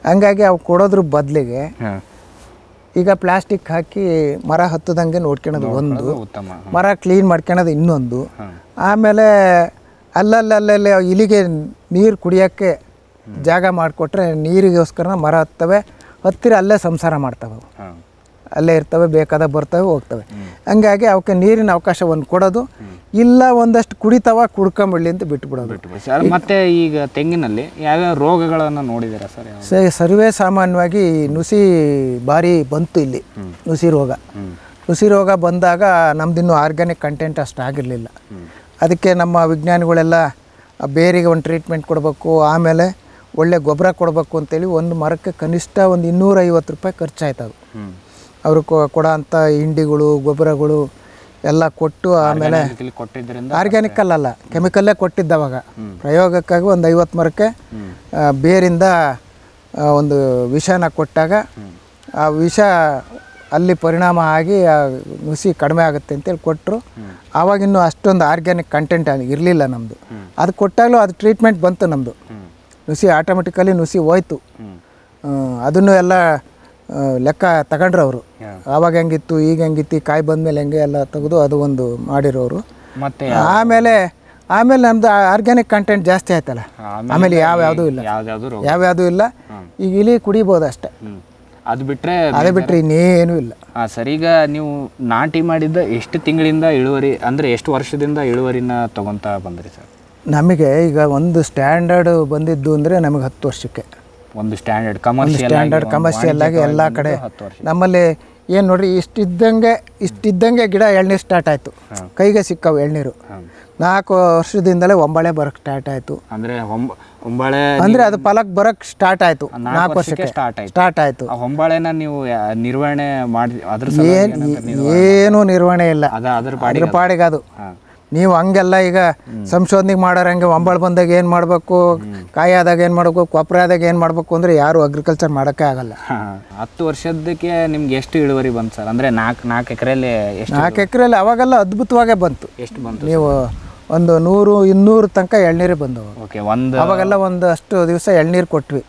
ಹಂಗಾಗಿ ಅವು ಕೊಡೋದ್ರ ಬದಲಿಗೆ ಈಗ ಪ್ಲಾಸ್ಟಿಕ್ ಹಾಕಿ ಮರ ಹತ್ತದಂಗೆ ನೋಡ್ಕೊಳೋದು ಒಂದು, ಮರ ಕ್ಲೀನ್ ಮಾಡ್ಕೊಳೋದು ಇನ್ನೊಂದು, ಆಮೇಲೆ ಅಲ್ಲಲ್ಲಲ್ಲೇ ಇಲ್ಲಿಗೆ ನೀರು ಕುಡಿಯೋಕ್ಕೆ ಜಾಗ ಮಾಡಿಕೊಟ್ರೆ ನೀರಿಗೋಸ್ಕರ ಮರ ಹತ್ತವೆ, ಹತ್ತಿರ ಅಲ್ಲೇ ಸಂಸಾರ ಮಾಡ್ತವೆ, ಅಲ್ಲೇ ಇರ್ತವೆ, ಬೇಕಾದ ಬರ್ತವೆ ಹೋಗ್ತವೆ. ಹಂಗಾಗಿ ಅವಕ್ಕೆ ನೀರಿನ ಅವಕಾಶ ಒಂದು ಕೊಡೋದು ಇಲ್ಲ, ಒಂದಷ್ಟು ಕುಡಿತಾವ ಕುಡ್ಕೊಂಬಿಡ್ಲಿ ಅಂತ ಬಿಟ್ಬಿಡೋದು. ಮತ್ತೆ ಈಗ ತೆಂಗಿನಲ್ಲಿ ಯಾವ್ಯಾವ ರೋಗಗಳನ್ನು ನೋಡಿದ್ದೀರಾ ಸರ್? ಸರ್, ಸರ್ವೇ ಸಾಮಾನ್ಯವಾಗಿ ನುಸಿ ಭಾರಿ ಬಂತು ಇಲ್ಲಿ. ನುಸಿ ರೋಗ ನುಸಿ ರೋಗ ಬಂದಾಗ ನಮ್ದಿನ್ನೂ ಆರ್ಗ್ಯಾನಿಕ್ ಕಂಟೆಂಟ್ ಅಷ್ಟು ಆಗಿರಲಿಲ್ಲ. ಅದಕ್ಕೆ ನಮ್ಮ ವಿಜ್ಞಾನಿಗಳೆಲ್ಲ ಬೇರಿಗೆ ಒಂದು ಟ್ರೀಟ್ಮೆಂಟ್ ಕೊಡಬೇಕು, ಆಮೇಲೆ ಒಳ್ಳೆ ಗೊಬ್ಬರ ಕೊಡಬೇಕು ಅಂತೇಳಿ ಒಂದು ಮರಕ್ಕೆ ಕನಿಷ್ಠ ಒಂದು ಇನ್ನೂರೈವತ್ತು ರೂಪಾಯಿ ಖರ್ಚಾಯ್ತು. ಅದು ಅವರು ಕೊಡೋ ಅಂಥ ಹಿಂಡಿಗಳು, ಗೊಬ್ಬರಗಳು ಎಲ್ಲ ಕೊಟ್ಟು, ಆಮೇಲೆ ಆರ್ಗ್ಯಾನಿಕಲ್ ಅಲ್ಲ ಕೆಮಿಕಲ್ಲೇ ಕೊಟ್ಟಿದ್ದಾವಾಗ ಪ್ರಯೋಗಕ್ಕಾಗಿ ಒಂದು ಐವತ್ತು ಮರಕ್ಕೆ ಬೇರಿಂದ ಒಂದು ವಿಷನ ಕೊಟ್ಟಾಗ ಆ ವಿಷ ಅಲ್ಲಿ ಪರಿಣಾಮ ಆಗಿ ಆ ನುಸಿ ಕಡಿಮೆ ಆಗುತ್ತೆ ಅಂತೇಳಿ ಕೊಟ್ಟರು. ಆವಾಗಿನ್ನೂ ಅಷ್ಟೊಂದು ಆರ್ಗ್ಯಾನಿಕ್ ಕಂಟೆಂಟ್ ಇರಲಿಲ್ಲ ನಮ್ಮದು. ಅದು ಕೊಟ್ಟಾಗಲೂ ಅದು ಟ್ರೀಟ್ಮೆಂಟ್ ಬಂತು ನಮ್ಮದು, ನುಸಿ ಆಟೋಮೆಟಿಕಲಿ ನುಸಿ ಹೋಯ್ತು. ಅದನ್ನು ಎಲ್ಲ ಲೆಕ್ಕ ತಗೊಂಡ್ರು ಅವರು, ಆವಾಗ ಹೆಂಗಿತ್ತು ಈಗ ಹೆಂಗಿತ್ತು ಕಾಯಿ ಬಂದಮೇಲೆ ಹೆಂಗೆ ಎಲ್ಲ ತೆಗೆದು ಅದು ಒಂದು ಮಾಡಿರೋರು. ಮತ್ತೆ ಆಮೇಲೆ ಆಮೇಲೆ ನಮ್ಮದು ಆರ್ಗ್ಯಾನಿಕ್ ಕಂಟೆಂಟ್ ಜಾಸ್ತಿ ಆಯ್ತಲ್ಲ, ಆಮೇಲೆ ಯಾವ್ಯಾವುದೂ ಇಲ್ಲ, ಯಾವ್ಯಾವುದೂ ಇಲ್ಲ. ಈಗ ಇಲಿ ಕುಡಿಬೋದು ಅಷ್ಟೇ, ಅದು ಬಿಟ್ಟರೆ ಅದೇ ಬಿಟ್ಟರೆ ಇನ್ನೇನೂ ಇಲ್ಲ. ಹಾಂ ಸರ್, ಈಗ ನೀವು ನಾಟಿ ಮಾಡಿದ್ದ ಎಷ್ಟು ತಿಂಗಳಿಂದ ಇಳುವರಿ, ಅಂದರೆ ಎಷ್ಟು ವರ್ಷದಿಂದ ಇಳುವರಿನ ತೊಗೊತಾ ಬಂದ್ರಿ ಸರ್? ನಮಗೆ ಈಗ ಒಂದು ಸ್ಟ್ಯಾಂಡರ್ಡ್ ಬಂದಿದ್ದು ಅಂದರೆ ನಮಗೆ ಹತ್ತು ವರ್ಷಕ್ಕೆ ಒಂದು ಸ್ಟ್ಯಾಂಡರ್ಡ್ ಕಮರ್ಷಿಯಲ್ ಸ್ಟ್ಯಾಂಡರ್ಡ್ ಕಮರ್ಷಿಯಲ್ ಆಗಿ ಎಲ್ಲ ಕಡೆ ನಮ್ಮಲ್ಲಿ ಏನು ನೋಡ್ರಿ, ಇಷ್ಟಿದ್ದಂಗೆ ಇಷ್ಟಿದ್ದಂಗೆ ಗಿಡ ಎಳ್ನೀರು ಸ್ಟಾರ್ಟ್ ಆಯಿತು, ಕೈಗೆ ಸಿಕ್ಕವು ಎಳ್ನೀರು. ನಾಲ್ಕು ವರ್ಷದಿಂದಲೇ ಒಂಬಾಳೆ ಬರೋಕ್ಕೆ ಸ್ಟಾರ್ಟ್ ಆಯಿತು. ಅಂದರೆ ಒಂಬಾಳೆ ಅಂದರೆ ಅದು ಫಲಕ್ಕೆ ಬರೋಕ್ಕೆ ಸ್ಟಾರ್ಟ್ ಆಯಿತು, ನಾಲ್ಕು ವರ್ಷಕ್ಕೆ ಸ್ಟಾರ್ಟ್ ಆಯಿತು. ಒಂಬಾಳೆನ ನೀವು ನಿರ್ವಹಣೆ ಮಾಡಿ ಅದ್ರ ಏನೂ ನಿರ್ವಹಣೆ ಇಲ್ಲ, ಅದ್ರ ಪಾಡಿಗೆ ಅದು. ನೀವು ಹಂಗೆಲ್ಲ ಈಗ ಸಂಶೋಧನೆ ಮಾಡೋರು ಹಂಗೆ ಒಂಬಾಳು ಬಂದಾಗ ಏನು ಮಾಡಬೇಕು, ಕಾಯಿ ಆದಾಗ ಏನು ಮಾಡಬೇಕು, ಕೊಪ್ಪರೆ ಆದಾಗ ಏನು ಮಾಡಬೇಕು ಅಂದರೆ ಯಾರು ಅಗ್ರಿಕಲ್ಚರ್ ಮಾಡೋಕ್ಕೆ ಆಗಲ್ಲ. ಹತ್ತು ವರ್ಷದಕ್ಕೆ ನಿಮ್ಗೆ ಎಷ್ಟು ಇಳುವರಿ ಬಂತು ಸರ್? ಅಂದರೆ ನಾಲ್ಕು ನಾಲ್ಕು ಎಕರೆಯಲ್ಲಿ ನಾಲ್ಕು ಎಕರೆಯಲ್ಲಿ ಅವಾಗೆಲ್ಲ ಅದ್ಭುತವಾಗೇ ಬಂತು. ಎಷ್ಟು ಬಂತು? ನೀವು ಒಂದು ನೂರು ಇನ್ನೂರು ತನಕ ಎಳ್ನೀರು ಬಂದವು. ಓಕೆ, ಒಂದು ಅವಾಗೆಲ್ಲ ಒಂದು ಅಷ್ಟು ದಿವಸ ಎಳ್ನೀರು ಕೊಟ್ವಿ.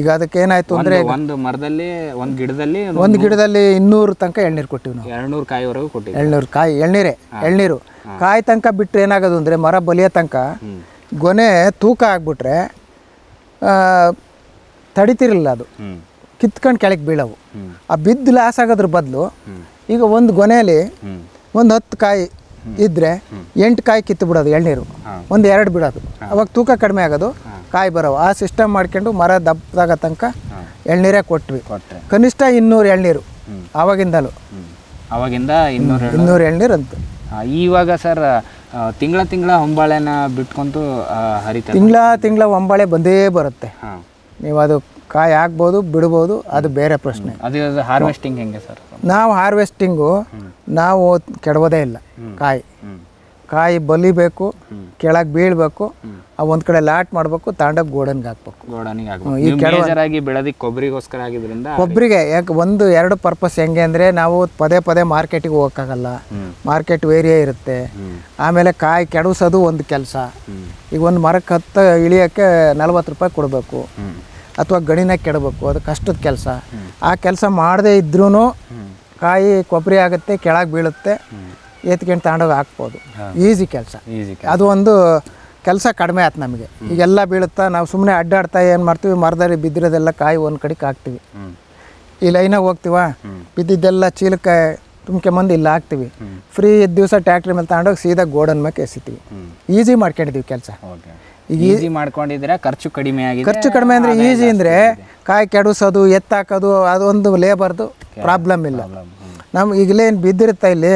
ಈಗ ಅದಕ್ಕೆ ಏನಾಯ್ತು ಅಂದರೆ ಒಂದು ಮರದಲ್ಲಿ ಒಂದು ಗಿಡದಲ್ಲಿ ಒಂದು ಗಿಡದಲ್ಲಿ ಇನ್ನೂರು ತನಕ ಎಳ್ನೀರು ಕೊಟ್ಟಿವಿ ನಾವು, ಎರಡ್ನೂರು ಕಾಯಿವರೆಗೂ ಕೊಟ್ಟಿವಿ. ಎಳ್ನೀರು ಕಾಯಿ ಎಳ್ನೀರೇ ಎಳ್ನೀರು ಕಾಯಿ ತನಕ ಬಿಟ್ಟರೆ ಏನಾಗೋದು ಅಂದರೆ ಮರ ಬಲಿಯ ತನಕ ಗೊನೆ ತೂಕ ಆಗಿಬಿಟ್ರೆ ತಡಿತಿರಲಿಲ್ಲ, ಅದು ಕಿತ್ಕೊಂಡು ಕೆಳಗೆ ಬೀಳವು. ಆ ಬಿದ್ದು ಲಾಸ್ ಆಗೋದ್ರ ಬದಲು ಈಗ ಒಂದು ಗೊನೆಯಲ್ಲಿ ಒಂದು ಹತ್ತು ಕಾಯಿ ಇದ್ದರೆ ಎಂಟು ಕಾಯಿ ಕಿತ್ತು ಬಿಡೋದು ಎಳ್ನೀರು, ಒಂದು ಎರಡು ಬಿಡೋದು, ಅವಾಗ ತೂಕ ಕಡಿಮೆ ಆಗೋದು, ಕಾಯಿ ಬರೋವು. ಆ ಸಿಸ್ಟಮ್ ಮಾಡ್ಕೊಂಡು ಮರ ದಪ್ಪದಾಗ ತನಕ ಎಳ್ನೀರೇ ಕೊಟ್ವಿ, ಕನಿಷ್ಠ ಇನ್ನೂರು ಎಳ್ನೀರು ಆವಾಗಿಂದಲೂ. ಆವಾಗಿಂದ ಇನ್ನೂರು ಇನ್ನೂರು ಎಳ್ನೀರು ಅಂತ ಇವಾಗ ಸರ್. ತಿಂಗಳ ತಿಂಗಳ ಹೊಂಬಾಳೆನ ಬಿಟ್ಕೊಂತು ಹರಿತ ತಿಂಗಳ ತಿಂಗಳ ಹೊಂಬಾಳೆ ಬಂದೇ ಬರುತ್ತೆ. ನೀವು ಅದು ಕಾಯಿ ಆಗ್ಬೋದು ಬಿಡಬಹುದು, ಅದು ಬೇರೆ ಪ್ರಶ್ನೆ. ಅದು ಹಾರ್ವೆಸ್ಟಿಂಗ್ ಹೆಂಗೆ ಸರ್? ನಾವು ಹಾರ್ವೆಸ್ಟಿಂಗು ನಾವು ಕೆಡವೋದೇ ಇಲ್ಲ. ಕಾಯಿ ಕಾಯಿ ಬಲಿಬೇಕು, ಕೆಳಗೆ ಬೀಳಬೇಕು, ಅವು ಒಂದು ಕಡೆ ಲಾಟ್ ಮಾಡಬೇಕು, ತಾಂಡಕ್ಕೆ ಗೋಡನ್ಗೆ ಹಾಕ್ಬೇಕು. ಗೋಡನಿಗೆ ಹಾಕ್ಬೇಕು. ಈ ಕೆಡವಾಗಿ ಬೆಳೆದಿಕ್ಕೆ ಕೊಬ್ಬರಿಗೋಸ್ಕರ ಆಗಿದ್ರಿಂದ ಕೊಬ್ಬರಿಗೆ ಯಾಕೆ ಒಂದು ಎರಡು ಪರ್ಪಸ್ ಹೆಂಗೆ ಅಂದರೆ ನಾವು ಪದೇ ಪದೇ ಮಾರ್ಕೆಟಿಗೆ ಹೋಗೋಕ್ಕಾಗಲ್ಲ, ಮಾರ್ಕೆಟ್ ಏರಿಯಾ ಇರುತ್ತೆ. ಆಮೇಲೆ ಕಾಯಿ ಕೆಡವಿಸೋದು ಒಂದು ಕೆಲಸ. ಈಗ ಒಂದು ಮರಕ್ಕೆ ಹತ್ತು ಇಳಿಯೋಕ್ಕೆ ನಲ್ವತ್ತು ರೂಪಾಯಿ ಕೊಡಬೇಕು ಅಥವಾ ಗಣಿನ ಕೆಡಬೇಕು, ಅದು ಕಷ್ಟದ ಕೆಲಸ. ಆ ಕೆಲಸ ಮಾಡದೇ ಇದ್ರೂ ಕಾಯಿ ಕೊಬ್ಬರಿ ಆಗುತ್ತೆ, ಕೆಳಗೆ ಬೀಳುತ್ತೆ, ಎತ್ಕೊಂಡು ತಗೊಂಡೋಗಿ ಹಾಕ್ಬೋದು. ಈಸಿ ಕೆಲಸ. ಅದು ಒಂದು ಕೆಲಸ ಕಡಿಮೆ ಆಯ್ತು ನಮಗೆ. ಈಗೆಲ್ಲ ಬೀಳುತ್ತಾ ನಾವು ಸುಮ್ಮನೆ ಅಡ್ಡಾಡ್ತಾ ಏನು ಮಾಡ್ತೀವಿ, ಮರದಲ್ಲಿ ಬಿದ್ದಿರೋದೆಲ್ಲ ಕಾಯಿ ಒಂದು ಕಡೆಗೆ ಹಾಕ್ತೀವಿ. ಈ ಲೈನಾಗ ಹೋಗ್ತೀವ, ಬಿದ್ದಿದ್ದೆಲ್ಲ ಚೀಲಕ್ಕೆ ತುಂಬ್ಕೊಂಬಂದು ಇಲ್ಲಿ ಹಾಕ್ತೀವಿ. ಫ್ರೀ ಇದ್ದ ದಿವಸ ಟ್ಯಾಕ್ಟ್ರಿ ಮೇಲೆ ತಗೊಂಡೋಗಿ ಸೀದಾ ಗೋಡನ್ ಮೇಲೆ ಎಸಿತೀವಿ. ಈಸಿ ಮಾಡ್ಕೊಂಡಿದ್ದೀವಿ ಕೆಲಸ. ಈಗ ಈಸಿ ಮಾಡ್ಕೊಂಡಿದ್ರೆ ಖರ್ಚು ಕಡಿಮೆ ಆಗಿದೆ. ಖರ್ಚು ಕಡಿಮೆ ಅಂದರೆ ಈಸಿ ಅಂದರೆ ಕಾಯಿ ಕೆಡಿಸೋದು, ಎತ್ತಾಕೋದು, ಅದೊಂದು ಲೇಬರ್ದು ಪ್ರಾಬ್ಲಮ್ ಇಲ್ಲ. ನಮ್ಗೆ ಈಗಲೇನು ಬಿದ್ದಿರುತ್ತಾ ಇಲ್ಲಿ,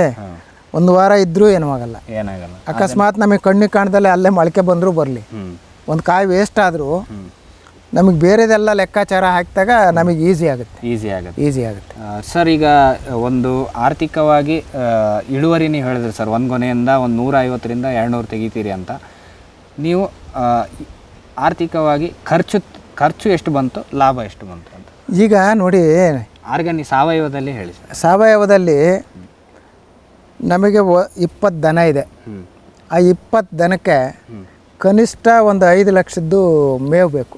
ಒಂದು ವಾರ ಇದ್ದರೂ ಏನೂ ಆಗಲ್ಲ. ಏನಾಗಲ್ಲ. ಅಕಸ್ಮಾತ್ ನಮಗೆ ಕಣ್ಣಿಗೆ ಕಾಣ್ದಲ್ಲೇ ಅಲ್ಲೇ ಮೊಳಕೆ ಬಂದರೂ ಬರಲಿ, ಒಂದು ಕಾಯಿ ವೇಸ್ಟ್ ಆದರೂ ನಮಗೆ ಬೇರೆದೆಲ್ಲ ಲೆಕ್ಕಾಚಾರ ಹಾಕಿದಾಗ ನಮಗೆ ಈಸಿ ಆಗುತ್ತೆ. ಈಸಿ ಆಗುತ್ತೆ ಈಸಿ ಆಗುತ್ತೆ ಸರ್. ಈಗ ಒಂದು ಆರ್ಥಿಕವಾಗಿ ಇಳುವರಿ ನೀವು ಹೇಳಿದ್ರಿ ಸರ್, ಒಂದು ಗೊನೆಯಿಂದ ಒಂದು ನೂರ ಐವತ್ತರಿಂದ ಎರಡು ನೂರು ತೆಗಿತೀರಿ ಅಂತ. ನೀವು ಆರ್ಥಿಕವಾಗಿ ಖರ್ಚು ಖರ್ಚು ಎಷ್ಟು ಬಂತು, ಲಾಭ ಎಷ್ಟು ಬಂತು ಅಂತ? ಈಗ ನೋಡಿ, ಆರ್ಗಾನಿಕ್ ಸಾವಯವದಲ್ಲಿ ಹೇಳಿ ಸರ್. ಸಾವಯವದಲ್ಲಿ ನಮಗೆ ಇಪ್ಪತ್ತು ದನ ಇದೆ. ಆ ಇಪ್ಪತ್ತು ದನಕ್ಕೆ ಕನಿಷ್ಠ ಒಂದು ಐದು ಲಕ್ಷದ್ದು ಮೇವು ಬೇಕು.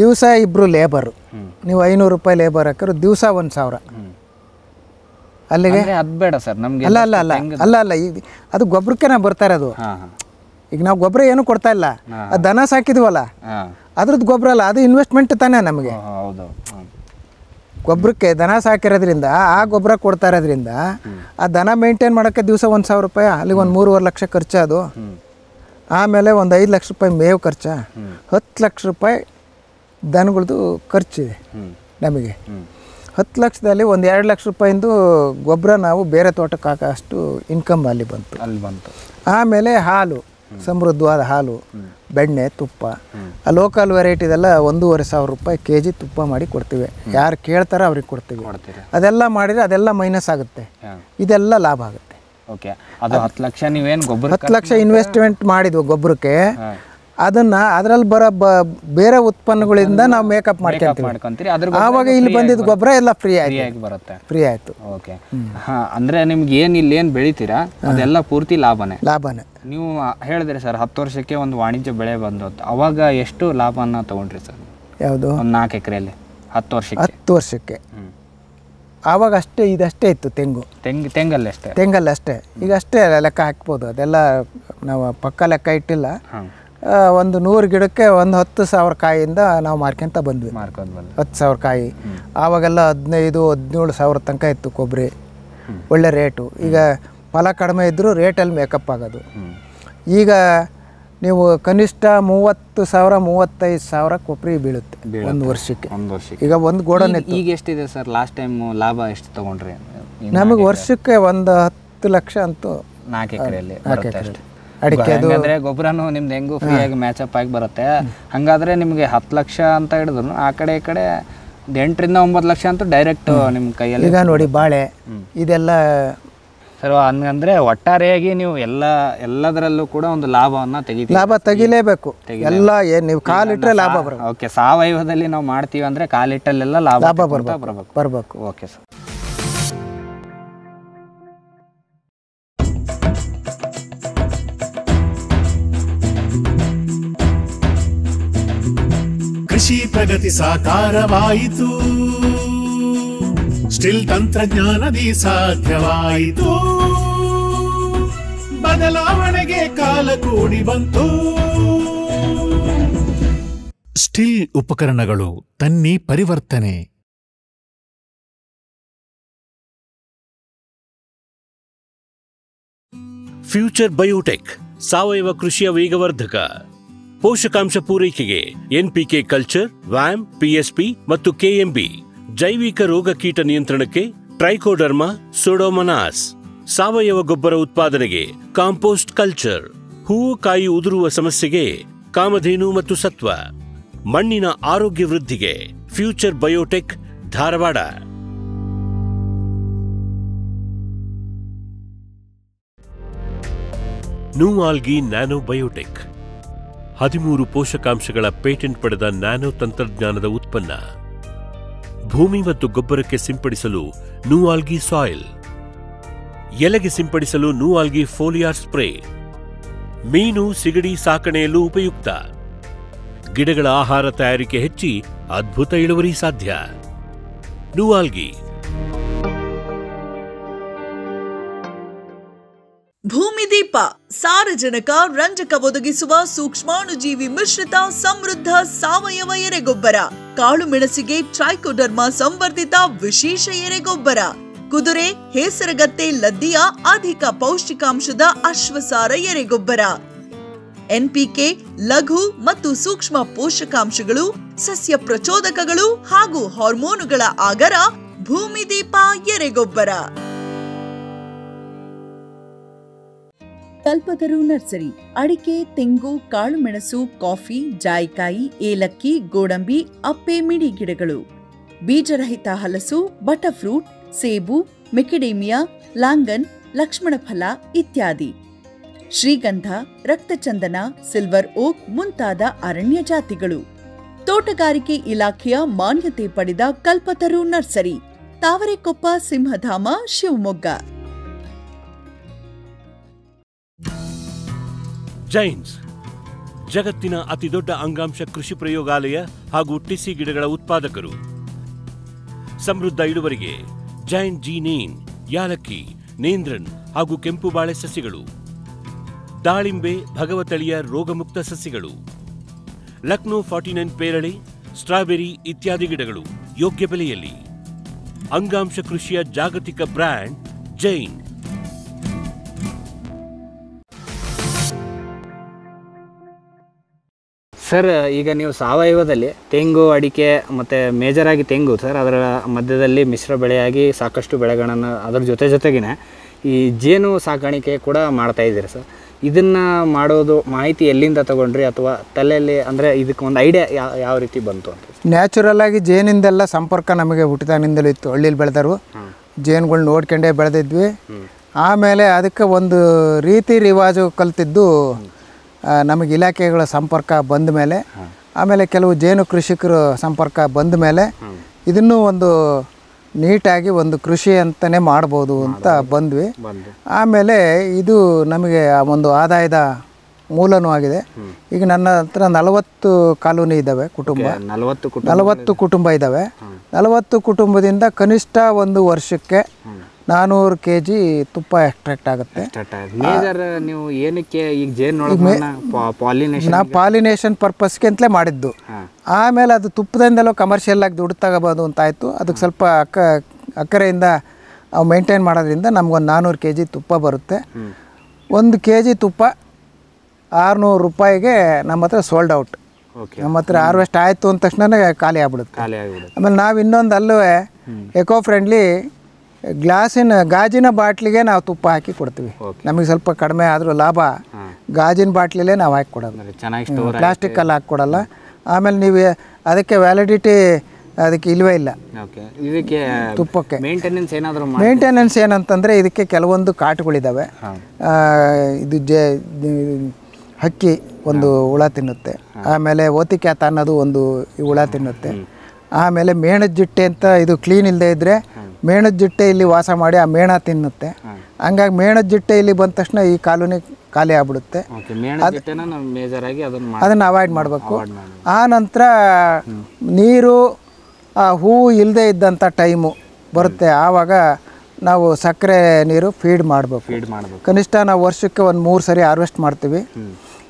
ದಿವಸ ಇಬ್ಬರು ಲೇಬರು, ನೀವು ಐನೂರು ರೂಪಾಯಿ ಲೇಬರ್ ಹಾಕಿರೋ ದಿವಸ ಒಂದು ಸಾವಿರ. ಅಲ್ಲಿಗೆ ಅದು ಬೇಡ ಸರ್ ನಮಗೆ. ಅಲ್ಲ ಅಲ್ಲ ಅಲ್ಲ ಅಲ್ಲ ಅಲ್ಲ ಈಗ ಅದು ಗೊಬ್ಬರಕ್ಕೆ ನಾವು ಬರ್ತಾ ಇರೋದು. ಈಗ ನಾವು ಗೊಬ್ಬರ ಏನು ಕೊಡ್ತಾ ಇಲ್ಲ, ಅದು ದನ ಸಾಕಿದ್ವಲ್ಲ ಅದ್ರದ್ದು ಗೊಬ್ಬರ ಅಲ್ಲ, ಅದು ಇನ್ವೆಸ್ಟ್ಮೆಂಟ್ ತಾನೇ ನಮಗೆ. ಗೊಬ್ಬರಕ್ಕೆ ದನ ಸಾಕಿರೋದ್ರಿಂದ ಆ ಗೊಬ್ಬರ ಕೊಡ್ತಾ ಇರೋದ್ರಿಂದ ಆ ದನ ಮೇಂಟೈನ್ ಮಾಡೋಕ್ಕೆ ದಿವಸ ಒಂದು ಸಾವಿರ ರೂಪಾಯಿ, ಅಲ್ಲಿಗೆ ಒಂದು ಮೂರುವರೆ ಲಕ್ಷ ಖರ್ಚು. ಅದು ಆಮೇಲೆ ಒಂದು ಐದು ಲಕ್ಷ ರೂಪಾಯಿ ಮೇವು ಖರ್ಚ, ಹತ್ತು ಲಕ್ಷ ರೂಪಾಯಿ ದನಗಳದ್ದು ಖರ್ಚಿದೆ ನಮಗೆ. ಹತ್ತು ಲಕ್ಷದಲ್ಲಿ ಒಂದು ಎರಡು ಲಕ್ಷ ರೂಪಾಯಿಂದು ಗೊಬ್ಬರ ನಾವು ಬೇರೆ ತೋಟಕ್ಕೆ ಹಾಕೋ ಅಷ್ಟು ಇನ್ಕಮ್ ಅಲ್ಲಿ ಬಂತು ಅಲ್ಲಿ ಬಂತು ಆಮೇಲೆ ಹಾಲು, ಸಮೃದ್ಧವಾದ ಹಾಲು, ಬೆಣ್ಣೆ, ತುಪ್ಪ, ಆ ಲೋಕಲ್ ವೆರೈಟಿದೆಲ್ಲ ಒಂದೂವರೆ ಸಾವಿರ ರೂಪಾಯಿ ಕೆ ಜಿ ತುಪ್ಪ ಮಾಡಿ ಕೊಡ್ತೀವಿ. ಯಾರು ಕೇಳ್ತಾರೋ ಅವ್ರಿಗೆ ಕೊಡ್ತೀವಿ. ಅದೆಲ್ಲ ಮಾಡಿದರೆ ಅದೆಲ್ಲ ಮೈನಸ್ ಆಗುತ್ತೆ, ಇದೆಲ್ಲ ಲಾಭ ಆಗುತ್ತೆ. ಓಕೆ, ಅದು ಹತ್ತು ಲಕ್ಷ ನೀವೇನು ಗೊಬ್ಬರ ಹತ್ತು ಲಕ್ಷ ಇನ್ವೆಸ್ಟ್ಮೆಂಟ್ ಮಾಡಿದ್ವಿ ಗೊಬ್ಬರಕ್ಕೆ, ಅದನ್ನು ಅದರಲ್ಲಿ ಬರೋ ಬೇರೆ ಉತ್ಪನ್ನಗಳಿಂದ ನಾವು ಮೇಕಪ್ ಮಾಡ್ಕೊಂತೀವಿ. ಆವಾಗ ಇಲ್ಲಿ ಬಂದಿದ್ದು ಗೊಬ್ಬರ ಎಲ್ಲ ಫ್ರೀ ಆಗಿ ಬರುತ್ತೆ. ಫ್ರೀ ಆಯಿತು. ಓಕೆ. ಹಾಂ, ಅಂದರೆ ನಿಮ್ಗೆ ಏನು ಇಲ್ಲೇನು ಬೆಳಿತೀರಾ ಅದೆಲ್ಲ ಪೂರ್ತಿ ಲಾಭನೇ ಲಾಭನೇ. ನೀವು ಹೇಳಿದ್ರಿ ಸರ್ ಹತ್ತು ವರ್ಷಕ್ಕೆ ಒಂದು ವಾಣಿಜ್ಯ ಬೆಳೆ ಬಂದದ್ದು, ಅವಾಗ ಎಷ್ಟು ಲಾಭನ ತೊಗೊಂಡ್ರಿ ಸರ್? ಯಾವುದು? ಒಂದು ನಾಲ್ಕು ಎಕರೆಯಲ್ಲಿ ಹತ್ತು ವರ್ಷಕ್ಕೆ ಹತ್ತು ವರ್ಷಕ್ಕೆ ಆವಾಗ ಅಷ್ಟೇ ಇದಷ್ಟೇ ಇತ್ತು. ತೆಂಗು ತೆಂಗು ತೆಂಗಲ್ಲಿ ಅಷ್ಟೇ ತೆಂಗಲ್ಲಿ ಅಷ್ಟೇ ಈಗ ಅಷ್ಟೇ ಲೆಕ್ಕ ಹಾಕ್ಬೋದು. ಅದೆಲ್ಲ ನಾವು ಪಕ್ಕ ಲೆಕ್ಕ ಇಟ್ಟಿಲ್ಲ. ಒಂದು ನೂರು ಗಿಡಕ್ಕೆ ಒಂದು ಹತ್ತು ಸಾವಿರ ಕಾಯಿಂದ ನಾವು ಮಾರ್ಕೊಂತ ಬಂದ್ವಿ. ಹತ್ತು ಸಾವಿರ ಕಾಯಿ ಆವಾಗೆಲ್ಲ ಹದಿನೈದು ಹದಿನೇಳು ಸಾವಿರ ತನಕ ಇತ್ತು ಕೊಬ್ಬರಿ, ಒಳ್ಳೆ ರೇಟು. ಈಗ ಫಲ ಕಡಿಮೆ ಇದ್ದರೂ ರೇಟಲ್ಲಿ ಮೇಕಪ್ ಆಗೋದು. ಈಗ ನೀವು ಕನಿಷ್ಠ ಮೂವತ್ತು ಸಾವಿರ ಮೂವತ್ತೈದು ಸಾವಿರ ಕೊಬ್ಬರಿ ಬೀಳುತ್ತೆ ಒಂದು ವರ್ಷಕ್ಕೆ. ಈಗ ಒಂದು ಗೋಡನ್ ಈಗ ಎಷ್ಟಿದೆ ಸರ್? ಲಾಸ್ಟ್ ಟೈಮ್ ಲಾಭ ಎಷ್ಟು ತೊಗೊಂಡ್ರಿ? ನಮಗೆ ವರ್ಷಕ್ಕೆ ಒಂದು ಹತ್ತು ಲಕ್ಷ ಅಂತೂ ನಾಲ್ಕು ಎಕರೆಯಲ್ಲಿ. ನಾಲ್ಕು ಎಕರೆ ಅಡಿಕೆ ಗೊಬ್ಬರನು ನಿಮ್ದು ಹೆಂಗು ಫ್ರೀ ಆಗಿ ಮ್ಯಾಚಪ್ ಆಗಿ ಬರುತ್ತೆ. ಹಂಗಾದ್ರೆ ನಿಮಗೆ ಹತ್ತು ಲಕ್ಷ ಅಂತ ಹಿಡಿದ್ರು ಆ ಕಡೆ ಈ ಕಡೆ ಒಂದು ಎಂಟರಿಂದ ಒಂಬತ್ತು ಲಕ್ಷ ಅಂತೂ ಡೈರೆಕ್ಟ್ ನಿಮ್ಮ ಕೈಯಲ್ಲಿ. ಈಗ ನೋಡಿ ಬಾಳೆ ಇದೆಲ್ಲ ಸರ್, ಹಂಗಂದ್ರೆ ಒಟ್ಟಾರೆಯಾಗಿ ನೀವು ಎಲ್ಲ ಎಲ್ಲದರಲ್ಲೂ ಕೂಡ ಒಂದು ಲಾಭವನ್ನು ತೆಗಿತೀವಿ. ಲಾಭ ತೆಗಿಲೇಬೇಕು ಎಲ್ಲ. ಏನು ನೀವು ಕಾಲಿಟ್ರೆ ಲಾಭ ಬರಬೇಕು. ಓಕೆ, ಸಾವಯವದಲ್ಲಿ ನಾವು ಮಾಡ್ತೀವಿ ಅಂದರೆ ಕಾಲಿಟ್ಟಲ್ಲೆಲ್ಲ ಲಾಭ ಲಾಭ ಬರಬೇಕು ಬರಬೇಕು. Okay sir. ಕೃಷಿ ಪ್ರಗತಿ ಸಾಕಾರವಾಯಿತು, ಸ್ಟಿಲ್ ತಂತ್ರಜ್ಞಾನದಿ ಸಾಧ್ಯವಾಯಿತು, ಬದಲಾವಣೆಗೆ ಕಾಲ ಕೂಡಿ ಬಂತು. ಸ್ಟಿಲ್ ಉಪಕರಣಗಳು ತನ್ನಿ ಪರಿವರ್ತನೆ. ಫ್ಯೂಚರ್ ಬಯೋಟೆಕ್ ಸಾವಯವ ಕೃಷಿಯ ವೇಗವರ್ಧಕ. ಪೋಷಕಾಂಶ ಪೂರೈಕೆಗೆ ಎನ್ಪಿಕೆ ಕಲ್ಚರ್, ವ್ಯಾಮ್, ಪಿಎಸ್ಪಿ ಮತ್ತು ಕೆಎಂಬಿ. ಜೈವಿಕ ರೋಗ ಕೀಟ ನಿಯಂತ್ರಣಕ್ಕೆ ಟ್ರೈಕೋಡರ್ಮಾ, ಸೊಡೋಮನಾಸ್. ಸಾವಯವ ಗೊಬ್ಬರ ಉತ್ಪಾದನೆಗೆ ಕಾಂಪೋಸ್ಟ್ ಕಲ್ಚರ್. ಹೂವು ಕಾಯಿ ಉದುರುವ ಸಮಸ್ಯೆಗೆ ಕಾಮಧೇನು ಮತ್ತು ಸತ್ವ. ಮಣ್ಣಿನ ಆರೋಗ್ಯ ವೃದ್ಧಿಗೆ future biotech Dharwad. New algae nano biotech ಹದಿಮೂರು ಪೋಷಕಾಂಶಗಳ ಪೇಟೆಂಟ್ ಪಡೆದ ನ್ಯಾನೋ ತಂತ್ರಜ್ಞಾನದ ಉತ್ಪನ್ನ. ಭೂಮಿ ಮತ್ತು ಗೊಬ್ಬರಕ್ಕೆ ಸಿಂಪಡಿಸಲು ನ್ಯೂ ಆಲ್ಗಿ ಸಾಯಿಲ್, ಎಲೆಗೆ ಸಿಂಪಡಿಸಲು ನ್ಯೂ ಆಲ್ಗಿ ಫೋಲಿಯಾರ್ ಸ್ಪ್ರೇ, ಮೀನು ಸಿಗಡಿ ಸಾಕಣೆಯಲ್ಲೂ ಉಪಯುಕ್ತ. ಗಿಡಗಳ ಆಹಾರ ತಯಾರಿಕೆ ಹೆಚ್ಚಿ ಅದ್ಭುತ ಇಳುವರಿ ಸಾಧ್ಯ. ನ್ಯೂ ಆಲ್ಗಿ. ಭೂಮಿದೀಪ ಸಾರಜನಕ ರಂಜಕ ಒದಗಿಸುವ ಸೂಕ್ಷ್ಮಾಣುಜೀವಿ ಮಿಶ್ರಿತ ಸಮೃದ್ಧ ಸಾವಯವ ಎರೆಗೊಬ್ಬರ. ಕಾಳು ಮೆಣಸಿಗೆ ಟ್ರೈಕೋಡರ್ಮಾ ಸಂವರ್ಧಿತ ವಿಶೇಷ ಎರೆಗೊಬ್ಬರ. ಕುದುರೆ ಹೇಸರಗತ್ತೆ ಲದ್ದಿಯ ಅಧಿಕ ಪೌಷ್ಟಿಕಾಂಶದ ಅಶ್ವಸಾರ ಎರೆಗೊಬ್ಬರ. ಎನ್ಪಿಕೆ ಲಘು ಮತ್ತು ಸೂಕ್ಷ್ಮ ಪೋಷಕಾಂಶಗಳು, ಸಸ್ಯ ಪ್ರಚೋದಕಗಳು ಹಾಗೂ ಹಾರ್ಮೋನುಗಳ ಆಗರ ಭೂಮಿದೀಪ ಎರೆಗೊಬ್ಬರ. ಕಲ್ಪತರು ನರ್ಸರಿ. ಅಡಿಕೆ, ತೆಂಗು, ಕಾಳುಮೆಣಸು, ಕಾಫಿ, ಜಾಯಿಕಾಯಿ, ಏಲಕ್ಕಿ, ಗೋಡಂಬಿ, ಅಪ್ಪೆ, ಮಿಡಿ ಗಿಡಗಳು, ಬೀಜರಹಿತ ಹಲಸು, ಬಟರ್ಫ್ರೂಟ್, ಸೇಬು, ಮೆಕೆಡೇಮಿಯಾ, ಲಾಂಗನ್, ಲಕ್ಷ್ಮಣ ಫಲ ಇತ್ಯಾದಿ. ಶ್ರೀಗಂಧ, ರಕ್ತಚಂದನ, ಸಿಲ್ವರ್ ಓಕ್ ಮುಂತಾದ ಅರಣ್ಯ ಜಾತಿಗಳು. ತೋಟಗಾರಿಕೆ ಇಲಾಖೆಯ ಮಾನ್ಯತೆ ಪಡೆದ ಕಲ್ಪತರು ನರ್ಸರಿ, ತಾವರೆಕೊಪ್ಪ, ಸಿಂಹಧಾಮ, ಶಿವಮೊಗ್ಗ. ಜೈನ್ಸ್ ಜಗತ್ತಿನ ಅತಿದೊಡ್ಡ ಅಂಗಾಂಶ ಕೃಷಿ ಪ್ರಯೋಗಾಲಯ ಹಾಗೂ ಟಿಸಿ ಗಿಡಗಳ ಉತ್ಪಾದಕರು. ಸಮೃದ್ಧ ಇಳುವರಿಗೆ ಜೈನ್ ಜೀನೇನ್, ಯಾಲಕ್ಕಿ, ನೇಂದ್ರನ್ ಹಾಗೂ ಕೆಂಪು ಬಾಳೆ ಸಸಿಗಳು, ದಾಳಿಂಬೆ, ಭಗವತಳಿಯ ರೋಗಮುಕ್ತ ಸಸಿಗಳು, ಲಕ್ನೋ ಫಾರ್ಟಿನೈನ್ ಪೇರಳೆ, ಸ್ಟ್ರಾಬೆರಿ ಇತ್ಯಾದಿ ಗಿಡಗಳು ಯೋಗ್ಯ ಬೆಲೆಯಲ್ಲಿ. ಅಂಗಾಂಶ ಕೃಷಿಯ ಜಾಗತಿಕ ಬ್ರ್ಯಾಂಡ್ ಜೈನ್. ಸರ್, ಈಗ ನೀವು ಸಾವಯವದಲ್ಲಿ ತೆಂಗು, ಅಡಿಕೆ ಮತ್ತು ಮೇಜರಾಗಿ ತೆಂಗು ಸರ್, ಅದರ ಮಧ್ಯದಲ್ಲಿ ಮಿಶ್ರ ಬೆಳೆಯಾಗಿ ಸಾಕಷ್ಟು ಬೆಳೆಗಳನ್ನು ಅದರ ಜೊತೆ ಜೊತೆಗಿನ ಈ ಜೇನು ಸಾಕಾಣಿಕೆ ಕೂಡ ಮಾಡ್ತಾ ಇದ್ದೀರಿ ಸರ್. ಇದನ್ನು ಮಾಡೋದು ಮಾಹಿತಿ ಎಲ್ಲಿಂದ ತೊಗೊಂಡ್ರಿ ಅಥವಾ ತಲೆಯಲ್ಲಿ, ಅಂದರೆ ಇದಕ್ಕೆ ಒಂದು ಐಡಿಯಾ ಯಾವ ಯಾವ ರೀತಿ ಬಂತು ಅಂತ? ನ್ಯಾಚುರಲ್ಲಾಗಿ ಜೇನಿಂದೆಲ್ಲ ಸಂಪರ್ಕ ನಮಗೆ ಹುಟ್ಟಿದಾನಿಂದಲೂ ಇತ್ತು. ಹಳ್ಳಿಲಿ ಬೆಳೆದರು, ಜೇನುಗಳು ನೋಡ್ಕೊಂಡೇ ಬೆಳೆದಿದ್ವಿ. ಆಮೇಲೆ ಅದಕ್ಕೆ ಒಂದು ರೀತಿ ರಿವಾಜು ಕಲ್ತಿದ್ದು ನಮಗೆ ಇಲಾಖೆಗಳ ಸಂಪರ್ಕ ಬಂದ ಮೇಲೆ, ಆಮೇಲೆ ಕೆಲವು ಜೇನು ಕೃಷಿಕರು ಸಂಪರ್ಕ ಬಂದ ಮೇಲೆ ಇದನ್ನು ಒಂದು ನೀಟಾಗಿ ಒಂದು ಕೃಷಿ ಅಂತಲೇ ಮಾಡ್ಬೋದು ಅಂತ ಬಂದ್ವಿ. ಆಮೇಲೆ ಇದು ನಮಗೆ ಒಂದು ಆದಾಯದ ಮೂಲನೂ ಆಗಿದೆ. ಈಗ ನನ್ನ ಹತ್ರ ನಲವತ್ತು ಕಾಲೋನಿ ಇದ್ದಾವೆ, ಕುಟುಂಬ ನಲವತ್ತು ಕುಟುಂಬ ಇದ್ದಾವೆ. ನಲವತ್ತು ಕುಟುಂಬದಿಂದ ಕನಿಷ್ಠ ಒಂದು ವರ್ಷಕ್ಕೆ ನಾನೂರು ಕೆ ಜಿ ತುಪ್ಪ ಎಕ್ಸ್ಟ್ರಾಕ್ಟ್ ಆಗುತ್ತೆ. ನೀವು ಏನಕ್ಕೆ ಈಗ ಜೇನು ನಾವು ಪಾಲಿನೇಷನ್ ಪರ್ಪಸ್ಗೆ ಅಂತಲೇ ಮಾಡಿದ್ದು. ಆಮೇಲೆ ಅದು ತುಪ್ಪದಿಂದಲೋ ಕಮರ್ಷಿಯಲ್ ಆಗಿ ದುಡ್ಡು ತಗೋಬೋದು ಅಂತಾಯಿತು. ಅದಕ್ಕೆ ಸ್ವಲ್ಪ ಅಕ್ಕ ಅಕ್ಕರೆಯಿಂದ ಅವು ಮೇಂಟೈನ್ ಮಾಡೋದ್ರಿಂದ ನಮಗೊಂದು ನಾನ್ನೂರು ಕೆ ಜಿ ತುಪ್ಪ ಬರುತ್ತೆ. ಒಂದು ಕೆ ಜಿ ತುಪ್ಪ ಆರುನೂರು ರೂಪಾಯಿಗೆ ನಮ್ಮ ಹತ್ರ ಸೋಲ್ಡ್ ಔಟ್. ನಮ್ಮ ಹತ್ರ ಹಾರ್ವೆಸ್ಟ್ ಆಯಿತು ಅಂದ ತಕ್ಷಣವೇ ಖಾಲಿ ಆಗ್ಬಿಡುತ್ತೆ. ಆಮೇಲೆ ನಾವು ಇನ್ನೊಂದು ಅಲ್ಲವೇ ಎಕೋ ಫ್ರೆಂಡ್ಲಿ ಗ್ಲಾಸಿನ ಗಾಜಿನ ಬಾಟ್ಲಿಗೆ ನಾವು ತುಪ್ಪ ಹಾಕಿ ಕೊಡ್ತೀವಿ. ನಮಗೆ ಸ್ವಲ್ಪ ಕಡಿಮೆ ಆದರೂ ಲಾಭ ಗಾಜಿನ ಬಾಟ್ಲಿಲೇ ನಾವು ಹಾಕಿ ಕೊಡೋದು, ಪ್ಲಾಸ್ಟಿಕ್ಕಲ್ಲಿ ಹಾಕಿ ಕೊಡೋಲ್ಲ. ಆಮೇಲೆ ನೀವು ಅದಕ್ಕೆ ವ್ಯಾಲಿಡಿಟಿ ಅದಕ್ಕೆ ಇಲ್ಲವೇ ಇಲ್ಲ. ಇದಕ್ಕೆ ತುಪ್ಪಕ್ಕೆ ಮೇಂಟೆನೆನ್ಸ್ ಏನಾದರೂ ಮೇಂಟೆನೆನ್ಸ್ ಏನಂತಂದರೆ ಇದಕ್ಕೆ ಕೆಲವೊಂದು ಕಾಟುಗಳಿದ್ದಾವೆ. ಇದು ಜೆ ಹಕ್ಕಿ ಒಂದು ಹುಳ ತಿನ್ನುತ್ತೆ, ಆಮೇಲೆ ಓತಿಕ್ಯಾತ ಅನ್ನೋದು ಒಂದು ಹುಳ ತಿನ್ನುತ್ತೆ, ಆಮೇಲೆ ಮೇಣದ ಜಿಟ್ಟೆ ಅಂತ ಇದು ಕ್ಲೀನ್ ಇಲ್ಲದೆ ಇದ್ದರೆ ಮೇಣದ ಜಿಟ್ಟೆ ಇಲ್ಲಿ ವಾಸ ಮಾಡಿ ಆ ಮೇಣ ತಿನ್ನುತ್ತೆ. ಹಂಗಾಗಿ ಮೇಣದ ಜಿಟ್ಟೆ ಇಲ್ಲಿ ಬಂದ ತಕ್ಷಣ ಈ ಕಾಲೋನಿ ಖಾಲಿ ಆಗ್ಬಿಡುತ್ತೆ. ಅದನ್ನು ಅವಾಯ್ಡ್ ಮಾಡಬೇಕು. ಆ ನಂತರ ನೀರು ಆ ಹೂವು ಇಲ್ಲದೆ ಇದ್ದಂಥ ಟೈಮು ಬರುತ್ತೆ, ಆವಾಗ ನಾವು ಸಕ್ಕರೆ ನೀರು ಫೀಡ್ ಮಾಡಬೇಕು. ಕನಿಷ್ಠ ನಾವು ವರ್ಷಕ್ಕೆ ಒಂದು ಮೂರು ಸರಿ ಹಾರ್ವೆಸ್ಟ್ ಮಾಡ್ತೀವಿ.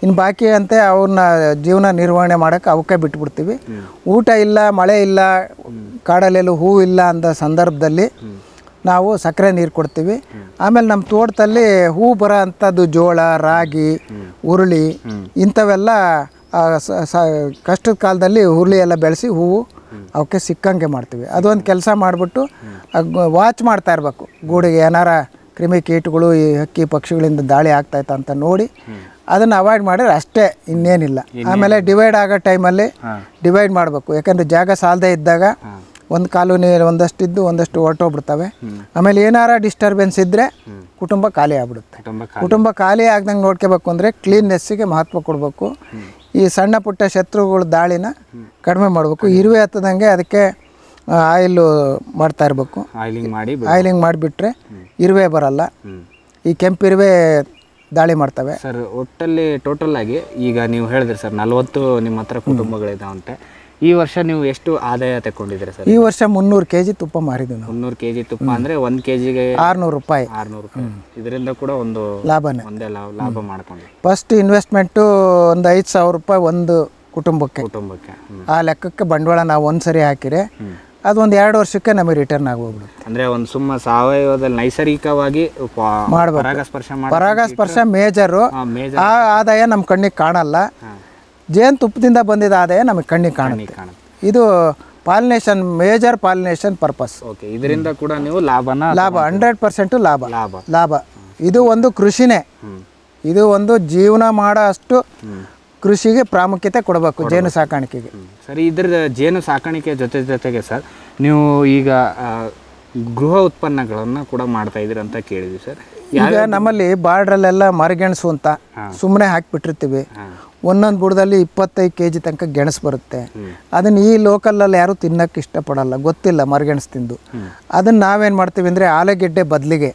ಇನ್ನು ಬಾಕಿ ಅಂತೆ ಅವ್ರನ್ನ ಜೀವನ ನಿರ್ವಹಣೆ ಮಾಡೋಕ್ಕೆ ಅವಕ್ಕೆ ಬಿಟ್ಬಿಡ್ತೀವಿ. ಊಟ ಇಲ್ಲ, ಮಳೆ ಇಲ್ಲ, ಕಾಡಲ್ಲೆಲ್ಲೂ ಹೂ ಇಲ್ಲ ಅಂದ ಸಂದರ್ಭದಲ್ಲಿ ನಾವು ಸಕ್ಕರೆ ನೀರು ಕೊಡ್ತೀವಿ. ಆಮೇಲೆ ನಮ್ಮ ತೋಟದಲ್ಲಿ ಹೂ ಬರೋ ಅಂಥದ್ದು ಜೋಳ, ರಾಗಿ, ಹುರುಳಿ ಇಂಥವೆಲ್ಲ ಕಷ್ಟದ ಕಾಲದಲ್ಲಿ ಹುರುಳಿ ಎಲ್ಲ ಬೆಳೆಸಿ ಹೂವು ಅವಕ್ಕೆ ಸಿಕ್ಕಂಗೆ ಮಾಡ್ತೀವಿ. ಅದೊಂದು ಕೆಲಸ ಮಾಡಿಬಿಟ್ಟು ವಾಚ್ ಮಾಡ್ತಾ ಇರಬೇಕು. ಗೂಡಿಗೆ ಏನಾರ ಕ್ರಿಮಿ ಕೀಟಗಳು, ಈ ಹಕ್ಕಿ ಪಕ್ಷಿಗಳಿಂದ ದಾಳಿ ಆಗ್ತಾಯ್ತಾ ಅಂತ ನೋಡಿ ಅದನ್ನ ಅವಾಯ್ಡ್ ಮಾಡಿದ್ರೆ ಅಷ್ಟೇ, ಇನ್ನೇನಿಲ್ಲ. ಆಮೇಲೆ ಡಿವೈಡ್ ಆಗೋ ಟೈಮಲ್ಲಿ ಡಿವೈಡ್ ಮಾಡಬೇಕು, ಯಾಕಂದರೆ ಜಾಗ ಸಾಲದೇ ಇದ್ದಾಗ ಒಂದು ಕಾಲೋನಿ ಒಂದಷ್ಟು ಇದ್ದು ಒಂದಷ್ಟು ಹೊರಟೋಗ್ಬಿಡ್ತವೆ. ಆಮೇಲೆ ಏನಾರ ಡಿಸ್ಟರ್ಬೆನ್ಸ್ ಇದ್ದರೆ ಕುಟುಂಬ ಖಾಲಿ ಆಗ್ಬಿಡುತ್ತೆ. ಕುಟುಂಬ ಖಾಲಿ ಆಗ್ದಂಗೆ ನೋಡ್ಕೋಬೇಕು ಅಂದರೆ ಕ್ಲೀನ್ನೆಸ್ಸಿಗೆ ಮಹತ್ವ ಕೊಡಬೇಕು. ಈ ಸಣ್ಣ ಪುಟ್ಟ ಶತ್ರುಗಳ ದಾಳಿನ ಕಡಿಮೆ ಮಾಡಬೇಕು. ಇರುವೆ ಹತ್ತದಂಗೆ ಅದಕ್ಕೆ ಆಯಿಲು ಮಾಡ್ತಾ ಇರಬೇಕು. ಆಯಿಲಿಂಗ್ ಮಾಡಿ ಆಯಿಲಿಂಗ್ ಮಾಡಿಬಿಟ್ರೆ ಇರುವೆ ಬರಲ್ಲ, ಈ ಕೆಂಪಿರುವೆ ದಾಳಿ ಮಾಡ್ತವೆ. ಸರ್ ಒಟ್ಟಲ್ಲಿ ಟೋಟಲ್ ಆಗಿ ಈಗ ನೀವು ಹೇಳಿದ್ರಿ ಸರ್ ನಲ್ವತ್ತು ನಿಮ್ಮ ಹತ್ರ ಕುಟುಂಬಗಳಿದಾವಂತೆ. ಈ ವರ್ಷ ನೀವು ಎಷ್ಟು ಆದಾಯ ತಗೊಂಡಿದ್ದೀರಾ ಸರ್? ಈ ವರ್ಷ ಮುನ್ನೂರು ಕೆ ಜಿ ತುಪ್ಪ ಮಾರಿದ್ದೀವಿ. ಮುನ್ನೂರು ಕೆ ಜಿ ತುಪ್ಪ ಅಂದರೆ ಒಂದು ಕೆ ಜಿಗೆ ಆರುನೂರು ರೂಪಾಯಿ ಆರುನೂರು ರೂಪಾಯಿ ಇದರಿಂದ ಕೂಡ ಒಂದು ಲಾಭನೇ, ಒಂದೇ ಲಾಭ ಮಾಡ್ಕೊಂಡು. ಫಸ್ಟ್ ಇನ್ವೆಸ್ಟ್ಮೆಂಟು ಒಂದು ಐದು ಸಾವಿರ ರೂಪಾಯಿ ಒಂದು ಕುಟುಂಬಕ್ಕೆ ಕುಟುಂಬಕ್ಕೆ ಆ ಲೆಕ್ಕಕ್ಕೆ ಬಂಡವಾಳ ನಾವು ಒಂದು ಸರಿ ಹಾಕಿರೆ ಅದೊಂದು ಎರಡು ವರ್ಷಕ್ಕೆ ನಮಗೆ ರಿಟರ್ನ್ ಆಗೋಗ್ಬಿಡುತ್ತೆ. ಅಂದರೆ ಒಂದು ಸುಮ್ಮ ಸಾವಯವದಲ್ಲಿ ನೈಸರ್ಗಿಕವಾಗಿ ಪರಾಗಸ್ಪರ್ಶ ಪರಾಗಸ್ಪರ್ಶ ಮೇಜರು ಆ ಆದಾಯ ನಮ್ಮ ಕಣ್ಣಿಗೆ ಕಾಣಲ್ಲ. ಜೇನುತುಪ್ಪದಿಂದ ಬಂದಿದ್ದ ಆದಾಯ ನಮಗೆ ಕಣ್ಣಿಗೆ ಕಾಣುತ್ತೆ. ಇದು pollination, major pollination purpose. Okay, ಇದರಿಂದ ಕೂಡ ನೀವು ಲಾಭನ ಲಾಭ ಹಂಡ್ರೆಡ್ ಪರ್ಸೆಂಟು ಲಾಭ ಲಾಭ ಲಾಭ ಇದು ಒಂದು ಕೃಷಿನೇ, ಇದು ಒಂದು ಜೀವನ ಮಾಡೋ ಅಷ್ಟು ಕೃಷಿಗೆ ಪ್ರಾಮುಖ್ಯತೆ ಕೊಡಬೇಕು, ಜೇನು ಸಾಕಾಣಿಕೆಗೆ. ಸರಿ, ಇದರ ಜೇನು ಸಾಕಾಣಿಕೆ ಜೊತೆ ಜೊತೆಗೆ ಸರ್ ನೀವು ಈಗ ಗೃಹ ಉತ್ಪನ್ನಗಳನ್ನು ಕೂಡ ಮಾಡ್ತಾ ಇದ್ದೀರ ಅಂತ ಕೇಳಿದ್ವಿ ಸರ್. ಈಗ ನಮ್ಮಲ್ಲಿ ಬಾರ್ಡ್ರಲ್ಲೆಲ್ಲ ಮರಗೆಣಸು ಅಂತ ಸುಮ್ಮನೆ ಹಾಕಿಬಿಟ್ಟಿರ್ತೀವಿ. ಒಂದೊಂದು ಬುಡದಲ್ಲಿ ಇಪ್ಪತ್ತೈದು ಕೆ ಜಿ ತನಕ ಗೆಣಸು ಬರುತ್ತೆ. ಅದನ್ನು ಈ ಲೋಕಲಲ್ಲಿ ಯಾರೂ ತಿನ್ನೋಕ್ಕೆ ಇಷ್ಟಪಡಲ್ಲ, ಗೊತ್ತಿಲ್ಲ ಮರಗೆಣಸು ತಿಂದು. ಅದನ್ನು ನಾವೇನು ಮಾಡ್ತೀವಿ ಅಂದರೆ ಆಲೂಗೆಡ್ಡೆ ಬದಲಿಗೆ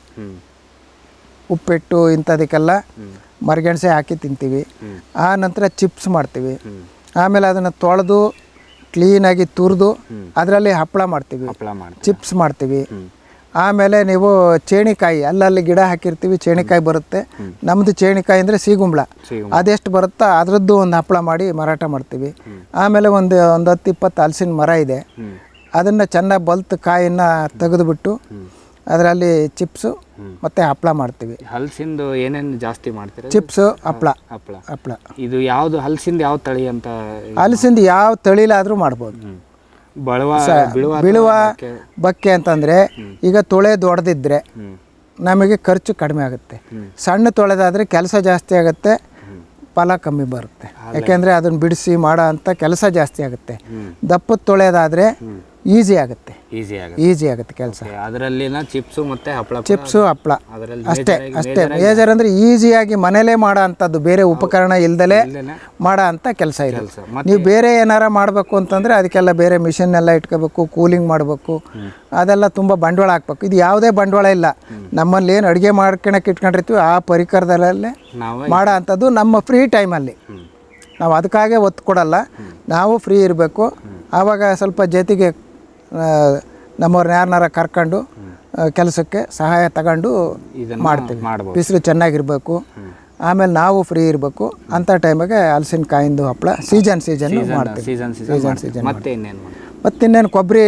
ಉಪ್ಪಿಟ್ಟು ಇಂಥದಕ್ಕೆಲ್ಲ ಮರಗೆಣಸೆ ಹಾಕಿ ತಿಂತೀವಿ. ಆ ನಂತರ ಚಿಪ್ಸ್ ಮಾಡ್ತೀವಿ. ಆಮೇಲೆ ಅದನ್ನು ತೊಳೆದು ಕ್ಲೀನಾಗಿ ತುರಿದು ಅದರಲ್ಲಿ ಹಪ್ಪಳ ಮಾಡ್ತೀವಿ, ಚಿಪ್ಸ್ ಮಾಡ್ತೀವಿ. ಆಮೇಲೆ ನೀವು ಚೇಣಿಕಾಯಿ, ಅಲ್ಲಲ್ಲಿ ಗಿಡ ಹಾಕಿರ್ತೀವಿ, ಚೇಣಿಕಾಯಿ ಬರುತ್ತೆ. ನಮ್ಮದು ಚೇಣಿಕಾಯಿ ಅಂದರೆ ಸೀಗುಂಬಳ, ಅದೆಷ್ಟು ಬರುತ್ತೋ ಅದರದ್ದು ಒಂದು ಹಪ್ಪಳ ಮಾಡಿ ಮಾರಾಟ ಮಾಡ್ತೀವಿ. ಆಮೇಲೆ ಒಂದು ಒಂದು ಹತ್ತು ಇಪ್ಪತ್ತು ಹಲಸಿನ ಮರ ಇದೆ, ಅದನ್ನು ಚೆನ್ನಾಗಿ ಬಲ್ತು ಕಾಯಿನ ತೆಗೆದುಬಿಟ್ಟು ಅದರಲ್ಲಿ ಚಿಪ್ಸು ಮತ್ತು ಹಪ್ಪಳ ಮಾಡ್ತೀವಿ. ಹಲಸಿಂದು ಏನೇನು ಜಾಸ್ತಿ ಮಾಡ್ತೀವಿ? ಚಿಪ್ಸು, ಹಪ್ಪಳ ಹಪ್ಪಳ ಹಪ್ಪಳ ಇದು ಯಾವುದು ಹಲಸಿಂದ ಯಾವ ತಳಿ ಅಂತ? ಹಲಸಿಂದ ಯಾವ ತಳಿಲಾದರೂ ಮಾಡ್ಬೋದು. ಬಿಳುವ ಬಕ್ಕೆ ಅಂತಂದರೆ ಈಗ ತೊಳೆ ದೊಡ್ದಿದ್ರೆ ನಮಗೆ ಖರ್ಚು ಕಡಿಮೆ ಆಗುತ್ತೆ. ಸಣ್ಣ ತೊಳೆದಾದರೆ ಕೆಲಸ ಜಾಸ್ತಿ ಆಗುತ್ತೆ, ಫಲ ಕಮ್ಮಿ ಬರುತ್ತೆ. ಯಾಕೆಂದರೆ ಅದನ್ನು ಬಿಡಿಸಿ ಮಾಡೋ ಅಂಥ ಕೆಲಸ ಜಾಸ್ತಿ ಆಗುತ್ತೆ. ದಪ್ಪದ ತೊಳೆದಾದರೆ ಈಸಿ ಆಗುತ್ತೆ, ಈಸಿ ಆಗುತ್ತೆ ಕೆಲಸ. ಅದರಲ್ಲಿನ ಚಿಪ್ಸು ಮತ್ತು ಹಪ್ಪಳ, ಚಿಪ್ಸು ಹಪ್ಪಳ ಅಷ್ಟೇ ಅಷ್ಟೇ ಮೇಜರ್ ಅಂದರೆ ಈಸಿಯಾಗಿ ಮನೇಲೇ ಮಾಡೋ ಅಂಥದ್ದು, ಬೇರೆ ಉಪಕರಣ ಇಲ್ದಲೇ ಮಾಡೋ ಅಂಥ ಕೆಲಸ ಇದೆ. ನೀವು ಬೇರೆ ಏನಾರ ಮಾಡಬೇಕು ಅಂತಂದರೆ ಅದಕ್ಕೆಲ್ಲ ಬೇರೆ ಮಿಷಿನ್ನೆಲ್ಲ ಇಟ್ಕೋಬೇಕು, ಕೂಲಿಂಗ್ ಮಾಡಬೇಕು, ಅದೆಲ್ಲ ತುಂಬ ಬಂಡವಾಳ ಹಾಕ್ಬೇಕು. ಇದು ಯಾವುದೇ ಬಂಡವಾಳ ಇಲ್ಲ, ನಮ್ಮಲ್ಲಿ ಏನು ಅಡುಗೆ ಮಾಡ್ಕೊಳಕ್ಕೆ ಇಟ್ಕೊಂಡಿರ್ತೀವಿ ಆ ಪರಿಕರದಲ್ಲೇ ಮಾಡೋ ಅಂಥದ್ದು, ನಮ್ಮ ಫ್ರೀ ಟೈಮಲ್ಲಿ. ನಾವು ಅದಕ್ಕಾಗೇ ಒತ್ತು ಕೊಡಲ್ಲ, ನಾವು ಫ್ರೀ ಇರಬೇಕು. ಆವಾಗ ಸ್ವಲ್ಪ ಜೊತೆಗೆ ನಮ್ಮವ್ರನ್ನ ಯಾರನ್ನಾರ ಕರ್ಕೊಂಡು ಕೆಲಸಕ್ಕೆ ಸಹಾಯ ತಗೊಂಡು ಮಾಡ್ತೀವಿ. ಬಿಸಿಲು ಚೆನ್ನಾಗಿರಬೇಕು, ಆಮೇಲೆ ನಾವು ಫ್ರೀ ಇರಬೇಕು ಅಂಥ ಟೈಮಿಗೆ ಹಲಸಿನ ಕಾಯಿಂದು ಹಪ್ಪಳ ಸೀಸನ್ ಸೀಸನ್ ಮಾಡ್ತೀವಿ. ಸೀಸನ್ ಸೀಸನ್ ಮತ್ತು ಇನ್ನೇನು ಕೊಬ್ಬರಿ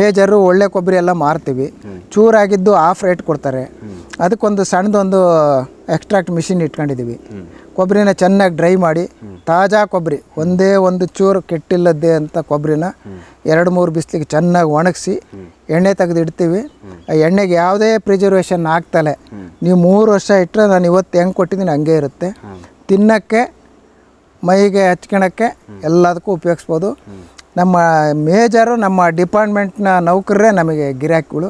ಮೇಜರು, ಒಳ್ಳೆ ಕೊಬ್ಬರಿ ಎಲ್ಲ ಮಾರ್ತೀವಿ. ಚೂರಾಗಿದ್ದು ಆಫ್ ರೇಟ್ ಕೊಡ್ತಾರೆ. ಅದಕ್ಕೊಂದು ಸಣ್ಣದೊಂದು ಎಕ್ಸ್ಟ್ರಾಕ್ಟ್ ಮಿಷಿನ್ ಇಟ್ಕೊಂಡಿದ್ದೀವಿ. ಕೊಬ್ಬರಿನ ಚೆನ್ನಾಗಿ ಡ್ರೈ ಮಾಡಿ ತಾಜಾ ಕೊಬ್ಬರಿ, ಒಂದೇ ಒಂದು ಚೂರು ಕೆಟ್ಟಿಲ್ಲದೆ ಅಂತ ಕೊಬ್ಬರಿನ ಎರಡು ಮೂರು ಬಿಸಿಲಿಗೆ ಚೆನ್ನಾಗಿ ಒಣಗಿಸಿ ಎಣ್ಣೆ ತೆಗೆದು ಇಡ್ತೀವಿ. ಆ ಎಣ್ಣೆಗೆ ಯಾವುದೇ ಪ್ರಿಸರ್ವೇಷನ್ ಹಾಕ್ತಲೇ ನೀವು ಮೂರು ವರ್ಷ ಇಟ್ಟರೆ ನಾನು ಇವತ್ತು ಹೆಂಗೆ ಕೊಟ್ಟಿದ್ದೀನಿ ಹಂಗೆ ಇರುತ್ತೆ. ತಿನ್ನೋಕ್ಕೆ, ಮೈಗೆ ಹಚ್ಕೊಳಕ್ಕೆ ಎಲ್ಲದಕ್ಕೂ ಉಪಯೋಗಿಸ್ಬೋದು. ನಮ್ಮ ಮೇಜರು ನಮ್ಮ ಡಿಪಾರ್ಟ್ಮೆಂಟ್ನ ನೌಕರರೇ ನಮಗೆ ಗಿರಾಕಿಗಳು.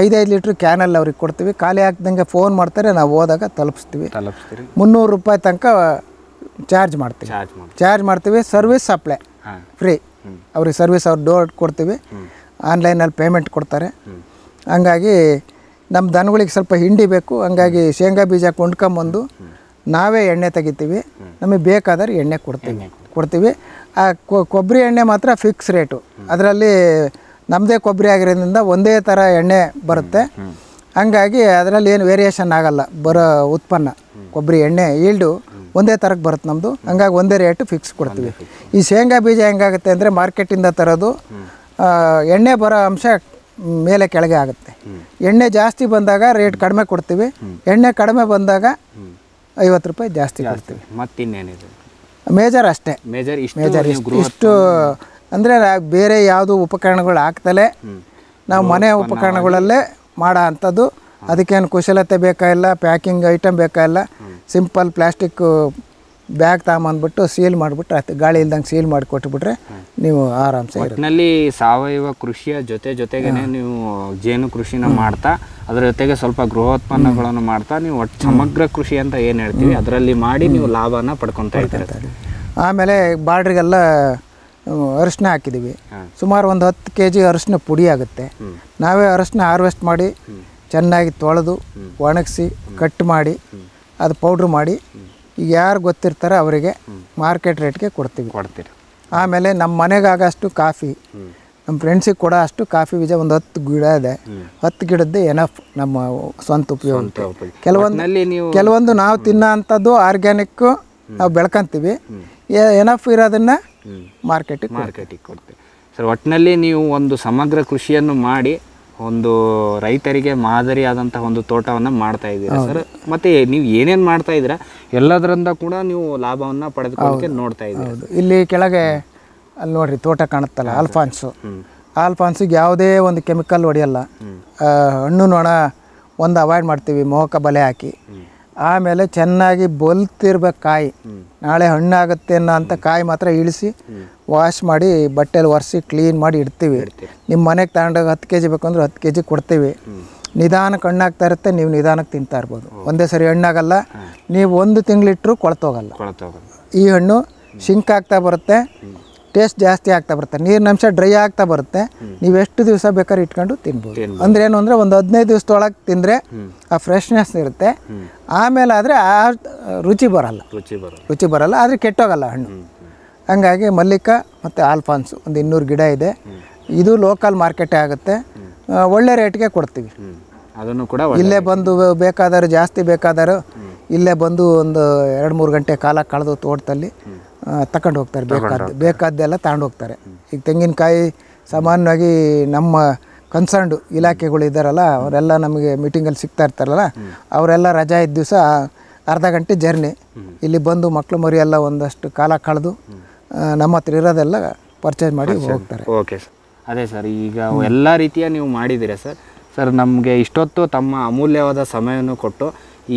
ಐದೈದು ಲೀಟ್ರ್ ಕ್ಯಾನಲ್ಲಿ ಅವ್ರಿಗೆ ಕೊಡ್ತೀವಿ. ಖಾಲಿ ಹಾಕ್ದಂಗೆ ಫೋನ್ ಮಾಡ್ತಾರೆ, ನಾವು ಹೋದಾಗ ತಲುಪಿಸ್ತೀವಿ. ಮುನ್ನೂರು ರೂಪಾಯಿ ತನಕ ಚಾರ್ಜ್ ಮಾಡ್ತೀವಿ ಚಾರ್ಜ್ ಮಾಡ್ತೀವಿ ಸರ್ವಿಸ್ ಸಪ್ಲೈ ಫ್ರೀ. ಅವ್ರಿಗೆ ಸರ್ವಿಸ್ ಅವ್ರು ಡೋರ್ ಕೊಡ್ತೀವಿ, ಆನ್ಲೈನಲ್ಲಿ ಪೇಮೆಂಟ್ ಕೊಡ್ತಾರೆ. ಹಂಗಾಗಿ ನಮ್ಮ ದನಗಳಿಗೆ ಸ್ವಲ್ಪ ಹಿಂಡಿ ಬೇಕು, ಹಂಗಾಗಿ ಶೇಂಗಾ ಬೀಜ ಕೊಂಡ್ಕೊಂಬಂದು ನಾವೇ ಎಣ್ಣೆ ತೆಗಿತೀವಿ. ನಮಗೆ ಬೇಕಾದರೆ ಎಣ್ಣೆ ಕೊಡ್ತೀವಿ ಕೊಡ್ತೀವಿ ಆ ಕೊಬ್ಬರಿ ಎಣ್ಣೆ ಮಾತ್ರ ಫಿಕ್ಸ್ ರೇಟು. ಅದರಲ್ಲಿ ನಮ್ಮದೇ ಕೊಬ್ಬರಿ ಆಗಿರೋದ್ರಿಂದ ಒಂದೇ ಥರ ಎಣ್ಣೆ ಬರುತ್ತೆ. ಹಂಗಾಗಿ ಅದರಲ್ಲಿ ಏನು ವೇರಿಯೇಷನ್ ಆಗಲ್ಲ. ಬರೋ ಉತ್ಪನ್ನ ಕೊಬ್ಬರಿ ಎಣ್ಣೆ ಈಲ್ಡು ಒಂದೇ ಥರಕ್ಕೆ ಬರುತ್ತೆ ನಮ್ಮದು. ಹಂಗಾಗಿ ಒಂದೇ ರೇಟು ಫಿಕ್ಸ್ ಕೊಡ್ತೀವಿ. ಈ ಶೇಂಗಾ ಬೀಜ ಹೆಂಗಾಗುತ್ತೆ ಅಂದರೆ ಮಾರ್ಕೆಟಿಂದ ತರೋದು ಎಣ್ಣೆ ಬರೋ ಅಂಶ ಮೇಲೆ ಕೆಳಗೆ ಆಗುತ್ತೆ. ಎಣ್ಣೆ ಜಾಸ್ತಿ ಬಂದಾಗ ರೇಟ್ ಕಡಿಮೆ ಕೊಡ್ತೀವಿ, ಎಣ್ಣೆ ಕಡಿಮೆ ಬಂದಾಗ ಐವತ್ತು ರೂಪಾಯಿ ಜಾಸ್ತಿ ಕೊಡ್ತೀವಿ. ಮತ್ತಿನ್ನೇನಿದೆ? ಮೇಜರ್ ಅಷ್ಟೇ. ಮೇಜರ್ ಇಷ್ಟು ಇಷ್ಟು ಅಂದರೆ ಬೇರೆ ಯಾವುದು ಉಪಕರಣಗಳು ಹಾಕ್ತಲೇ ನಾವು ಮನೆ ಉಪಕರಣಗಳಲ್ಲೇ ಮಾಡೋ ಅಂಥದ್ದು ಅದಕ್ಕೇನು ಕುಶಲತೆ ಬೇಕಾಗಿಲ್ಲ, ಪ್ಯಾಕಿಂಗ್ ಐಟಮ್ ಬೇಕಾಗಿಲ್ಲ. ಸಿಂಪಲ್ ಪ್ಲಾಸ್ಟಿಕ್ ಬ್ಯಾಗ್ ತಗೊಂಬಂದ್ಬಿಟ್ಟು ಸೀಲ್ ಮಾಡಿಬಿಟ್ರೆ ಆಯ್ತು, ಗಾಳಿ ಇಲ್ದಂಗೆ ಸೀಲ್ ಮಾಡಿ ಕೊಟ್ಟುಬಿಟ್ರೆ ನೀವು ಆರಾಮ್ಸೆ. ಒಟ್ಟಿನಲ್ಲಿ ಸಾವಯವ ಕೃಷಿಯ ಜೊತೆ ಜೊತೆಗೇನೆ ನೀವು ಜೇನು ಕೃಷಿನ ಮಾಡ್ತಾ ಅದರ ಜೊತೆಗೆ ಸ್ವಲ್ಪ ಗೃಹೋತ್ಪನ್ನಗಳನ್ನು ಮಾಡ್ತಾ ನೀವು ಒಟ್ಟು ಸಮಗ್ರ ಕೃಷಿ ಅಂತ ಏನು ಹೇಳ್ತೀವಿ ಅದರಲ್ಲಿ ಮಾಡಿ ನೀವು ಲಾಭನ ಪಡ್ಕೊತಾ ಇರ್ತಾರೆ. ಆಮೇಲೆ ಬಾರ್ಡ್ರಿಗೆಲ್ಲ ಅರಿಶಿನ ಹಾಕಿದ್ದೀವಿ, ಸುಮಾರು ಒಂದು ಹತ್ತು ಕೆ ಜಿ ಅರಿಶಿನ ಪುಡಿ ಆಗುತ್ತೆ. ನಾವೇ ಅರಿಶಿನ ಹಾರ್ವೆಸ್ಟ್ ಮಾಡಿ ಚೆನ್ನಾಗಿ ತೊಳೆದು ಒಣಗಿಸಿ ಕಟ್ ಮಾಡಿ ಅದು ಪೌಡ್ರ್ ಮಾಡಿ ಈಗ ಯಾರು ಗೊತ್ತಿರ್ತಾರೆ ಅವರಿಗೆ ಮಾರ್ಕೆಟ್ ರೇಟ್ಗೆ ಕೊಡ್ತೀವಿ ಕೊಡ್ತೀವಿ ಆಮೇಲೆ ನಮ್ಮ ಮನೆಗಾಗಷ್ಟು ಕಾಫಿ, ನಮ್ಮ ಫ್ರೆಂಡ್ಸಿಗೆ ಕೊಡೋ ಅಷ್ಟು ಕಾಫಿ ಬೀಜ ಒಂದು ಹತ್ತು ಗಿಡ ಇದೆ, ಹತ್ತು ಗಿಡದ್ದು ಎನಫ್ ನಮ್ಮ ಸ್ವಂತ ಉಪಯೋಗ. ಕೆಲವೊಂದು ಕೆಲವೊಂದು ನಾವು ತಿನ್ನೋ ಅಂಥದ್ದು ಆರ್ಗ್ಯಾನಿಕ್ಕು ನಾವು ಬೆಳ್ಕೊಂತೀವಿ, ಎನಫ್ ಇರೋದನ್ನು ಮಾರ್ಕೆಟಿಗೆ ಮಾರ್ಕೆಟಿಗೆ ಕೊಡ್ತೀವಿ. ಸರ್, ಒಟ್ಟಿನಲ್ಲಿ ನೀವು ಒಂದು ಸಮಗ್ರ ಕೃಷಿಯನ್ನು ಮಾಡಿ ಒಂದು ರೈತರಿಗೆ ಮಾದರಿಯಾದಂತಹ ಒಂದು ತೋಟವನ್ನು ಮಾಡ್ತಾ ಇದ್ದೀರಾ ಸರ್. ಮತ್ತೆ ನೀವು ಏನೇನು ಮಾಡ್ತಾ ಇದ್ದೀರಾ, ಎಲ್ಲದರಿಂದ ಕೂಡ ನೀವು ಲಾಭವನ್ನು ಪಡೆದುಕೊಳ್ಳೋಕೆ ನೋಡ್ತಾ ಇದ್ದೀರಾ. ಇಲ್ಲಿ ಕೆಳಗೆ ಅಲ್ಲಿ ನೋಡಿರಿ ತೋಟ ಕಾಣುತ್ತಲ್ಲ, ಆಲ್ಫಾನ್ಸು. ಆಲ್ಫಾನ್ಸಿಗೆ ಯಾವುದೇ ಒಂದು ಕೆಮಿಕಲ್ ಹೊಡೆಯಲ್ಲ, ಹಣ್ಣು ನೋಣ ಒಂದು ಅವಾಯ್ಡ್ ಮಾಡ್ತೀವಿ ಮೋಹಕ ಬಲೆ ಹಾಕಿ. ಆಮೇಲೆ ಚೆನ್ನಾಗಿ ಬಲ್ತಿರ್ಬೇಕು ಕಾಯಿ, ನಾಳೆ ಹಣ್ಣಾಗುತ್ತೆ ಅನ್ನೋ ಅಂಥ ಕಾಯಿ ಮಾತ್ರ ಇಳಿಸಿ ವಾಶ್ ಮಾಡಿ ಬಟ್ಟೆಲಿ ಒರೆಸಿ ಕ್ಲೀನ್ ಮಾಡಿ ಇಡ್ತೀವಿ. ನಿಮ್ಮ ಮನೆಗೆ ತಗೊಂಡಾಗ ಹತ್ತು ಕೆ ಜಿ ಬೇಕಂದ್ರೆ ಹತ್ತು ಕೆ ಜಿ ಕೊಡ್ತೀವಿ. ನಿಧಾನಕ್ಕೆ ಹಣ್ಣಾಗ್ತಾ ಇರುತ್ತೆ, ನೀವು ನಿಧಾನಕ್ಕೆ ತಿಂತಾ ಇರ್ಬೋದು. ಒಂದೇ ಸರಿ ಹಣ್ಣಾಗಲ್ಲ, ನೀವು ಒಂದು ತಿಂಗಳಿಟ್ಟರು ಕೊಳ್ತೋಗಲ್ಲ. ಈ ಹಣ್ಣು ಶಿಂಕ್ ಆಗ್ತಾ ಬರುತ್ತೆ, ಟೇಸ್ಟ್ ಜಾಸ್ತಿ ಆಗ್ತಾ ಬರುತ್ತೆ, ನೀರಿನ ಅಂಶ ಡ್ರೈ ಆಗ್ತಾ ಬರುತ್ತೆ. ನೀವು ಎಷ್ಟು ದಿವಸ ಬೇಕಾದ್ರೆ ಇಟ್ಕೊಂಡು ತಿನ್ಬೋದು. ಅಂದರೆ ಏನು ಅಂದರೆ ಒಂದು ಹದಿನೈದು ದಿವಸದೊಳಗೆ ತಿಂದರೆ ಆ ಫ್ರೆಶ್ನೆಸ್ ಇರುತ್ತೆ. ಆಮೇಲೆ ಆದರೆ ಆ ರುಚಿ ಬರೋಲ್ಲ ರುಚಿ ಬರೋಲ್ಲ ರುಚಿ ಬರೋಲ್ಲ ಆದರೆ ಕೆಟ್ಟೋಗಲ್ಲ ಹಣ್ಣು. ಹಂಗಾಗಿ ಮಲ್ಲಿಕಾ ಮತ್ತು ಆಲ್ಫಾನ್ಸು ಒಂದು ಇನ್ನೂರು ಗಿಡ ಇದೆ, ಇದು ಲೋಕಲ್ ಮಾರ್ಕೆಟೇ ಆಗುತ್ತೆ, ಒಳ್ಳೆ ರೇಟ್ಗೆ ಕೊಡ್ತೀವಿ. ಅದನ್ನು ಕೂಡ ಇಲ್ಲೇ ಬಂದು ಬೇಕಾದರೂ ಜಾಸ್ತಿ ಬೇಕಾದರೂ ಇಲ್ಲೇ ಬಂದು ಒಂದು ಎರಡು ಮೂರು ಗಂಟೆ ಕಾಲ ಕಳೆದು ತೋಟದಲ್ಲಿ ತಗೊಂಡು ಹೋಗ್ತಾರೆ, ಬೇಕಾದ್ದು ಬೇಕಾದ್ದೆಲ್ಲ ತಗೊಂಡು ಹೋಗ್ತಾರೆ. ಈಗ ತೆಂಗಿನಕಾಯಿ ಸಾಮಾನ್ಯವಾಗಿ ನಮ್ಮ ಕನ್ಸರ್ನ್ಡು ಇಲಾಖೆಗಳು ಇದ್ದಾರಲ್ಲ ಅವರೆಲ್ಲ ನಮಗೆ ಮೀಟಿಂಗಲ್ಲಿ ಸಿಗ್ತಾ ಇರ್ತಾರಲ್ಲ, ಅವರೆಲ್ಲ ರಜಾ ಇದ್ದ ದಿವಸ ಅರ್ಧ ಗಂಟೆ ಜರ್ನಿ ಇಲ್ಲಿ ಬಂದು ಮಕ್ಕಳು ಮರಿ ಎಲ್ಲ ಒಂದಷ್ಟು ಕಾಲ ಕಳೆದು ನಮ್ಮ ಹತ್ರ ಇರೋದೆಲ್ಲ ಪರ್ಚೇಸ್ ಮಾಡಿ ಹೋಗ್ತಾರೆ. ಓಕೆ ಸರ್, ಅದೇ ಸರ್, ಈಗ ಎಲ್ಲ ರೀತಿಯ ನೀವು ಮಾಡಿದ್ದೀರಾ ಸರ್. ಸರ್, ನಮಗೆ ಇಷ್ಟೊತ್ತು ತಮ್ಮ ಅಮೂಲ್ಯವಾದ ಸಮಯವನ್ನು ಕೊಟ್ಟು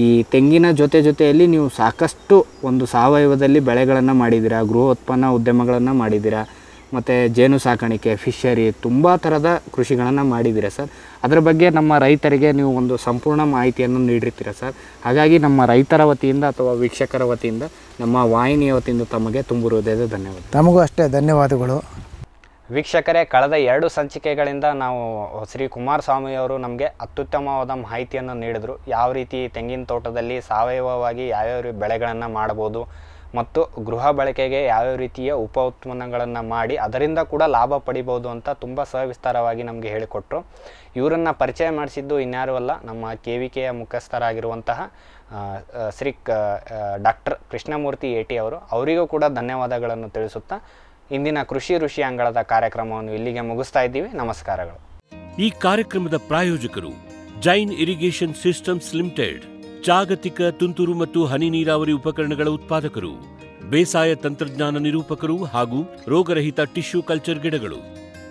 ಈ ತೆಂಗಿನ ಜೊತೆ ಜೊತೆಯಲ್ಲಿ ನೀವು ಸಾಕಷ್ಟು ಒಂದು ಸಾವಯವದಲ್ಲಿ ಬೆಳೆಗಳನ್ನು ಮಾಡಿದ್ದೀರಾ, ಗೃಹೋತ್ಪನ್ನ ಉದ್ಯಮಗಳನ್ನು ಮಾಡಿದ್ದೀರಾ, ಮತ್ತು ಜೇನು ಸಾಕಾಣಿಕೆ, ಫಿಶರಿ, ತುಂಬ ಥರದ ಕೃಷಿಗಳನ್ನು ಮಾಡಿದ್ದೀರಾ ಸರ್. ಅದರ ಬಗ್ಗೆ ನಮ್ಮ ರೈತರಿಗೆ ನೀವು ಒಂದು ಸಂಪೂರ್ಣ ಮಾಹಿತಿಯನ್ನು ನೀಡಿರ್ತೀರಾ ಸರ್. ಹಾಗಾಗಿ ನಮ್ಮ ರೈತರ ವತಿಯಿಂದ ಅಥವಾ ವೀಕ್ಷಕರ ವತಿಯಿಂದ ನಮ್ಮ ವಾಹಿನಿಯ ವತಿಯಿಂದ ತಮಗೆ ತುಂಬು ಹೃದಯದ ಧನ್ಯವಾದ. ತಮಗೂ ಅಷ್ಟೇ ಧನ್ಯವಾದಗಳು. ವೀಕ್ಷಕರೇ, ಕಳೆದ ಎರಡು ಸಂಚಿಕೆಗಳಿಂದ ನಾವು ಶ್ರೀ ಕುಮಾರಸ್ವಾಮಿಯವರು ನಮಗೆ ಅತ್ಯುತ್ತಮವಾದ ಮಾಹಿತಿಯನ್ನು ನೀಡಿದರು. ಯಾವ ರೀತಿ ತೆಂಗಿನ ತೋಟದಲ್ಲಿ ಸಾವಯವವಾಗಿ ಯಾವ್ಯಾವ ಬೆಳೆಗಳನ್ನು ಮಾಡ್ಬೋದು ಮತ್ತು ಗೃಹ ಬಳಕೆಗೆ ಯಾವ್ಯಾವ ರೀತಿಯ ಉಪ ಉತ್ಪನ್ನಗಳನ್ನು ಮಾಡಿ ಅದರಿಂದ ಕೂಡ ಲಾಭ ಪಡಿಬೋದು ಅಂತ ತುಂಬ ಸವಿಸ್ತಾರವಾಗಿ ನಮಗೆ ಹೇಳಿಕೊಟ್ರು. ಇವರನ್ನು ಪರಿಚಯ ಮಾಡಿಸಿದ್ದು ಇನ್ಯಾರೂ ಅಲ್ಲ, ನಮ್ಮ ಕೆ ವಿ ಕೆಯ ಮುಖ್ಯಸ್ಥರಾಗಿರುವಂತಹ ಶ್ರೀ ಡಾಕ್ಟರ್ ಕೃಷ್ಣಮೂರ್ತಿ ಎಟಿ ಅವರು. ಅವರಿಗೂ ಕೂಡ ಧನ್ಯವಾದಗಳನ್ನು ತಿಳಿಸುತ್ತಾ ಇಂದಿನ ಕೃಷಿ ಋಷಿ ಅಂಗಳದ ಕಾರ್ಯಕ್ರಮವನ್ನು ಇಲ್ಲಿಗೆ ಮುಗಿಸ್ತಾ ಇದ್ದೀವಿ. ನಮಸ್ಕಾರಗಳು. ಈ ಕಾರ್ಯಕ್ರಮದ ಪ್ರಾಯೋಜಕರು ಜೈನ್ ಇರಿಗೇಷನ್ ಸಿಸ್ಟಮ್ಸ್ ಲಿಮಿಟೆಡ್, ಜಾಗತಿಕ ತುಂತುರು ಮತ್ತು ಹನಿ ನೀರಾವರಿ ಉಪಕರಣಗಳ ಉತ್ಪಾದಕರು, ಬೇಸಾಯ ತಂತ್ರಜ್ಞಾನ ನಿರೂಪಕರು ಹಾಗೂ ರೋಗರಹಿತ ಟಿಶ್ಯೂ ಕಲ್ಚರ್ ಗಿಡಗಳು.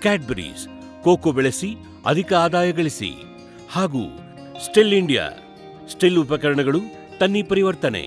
ಕ್ಯಾಡ್ಬರೀಸ್, ಕೋಕೋ ಬೆಳೆಸಿ ಅಧಿಕ ಆದಾಯ ಗಳಿಸಿ. ಹಾಗೂ ಸ್ಟಿಲ್ ಇಂಡಿಯಾ, ಸ್ಟಿಲ್ ಉಪಕರಣಗಳು, ತನ್ನಿ ಪರಿವರ್ತನೆ.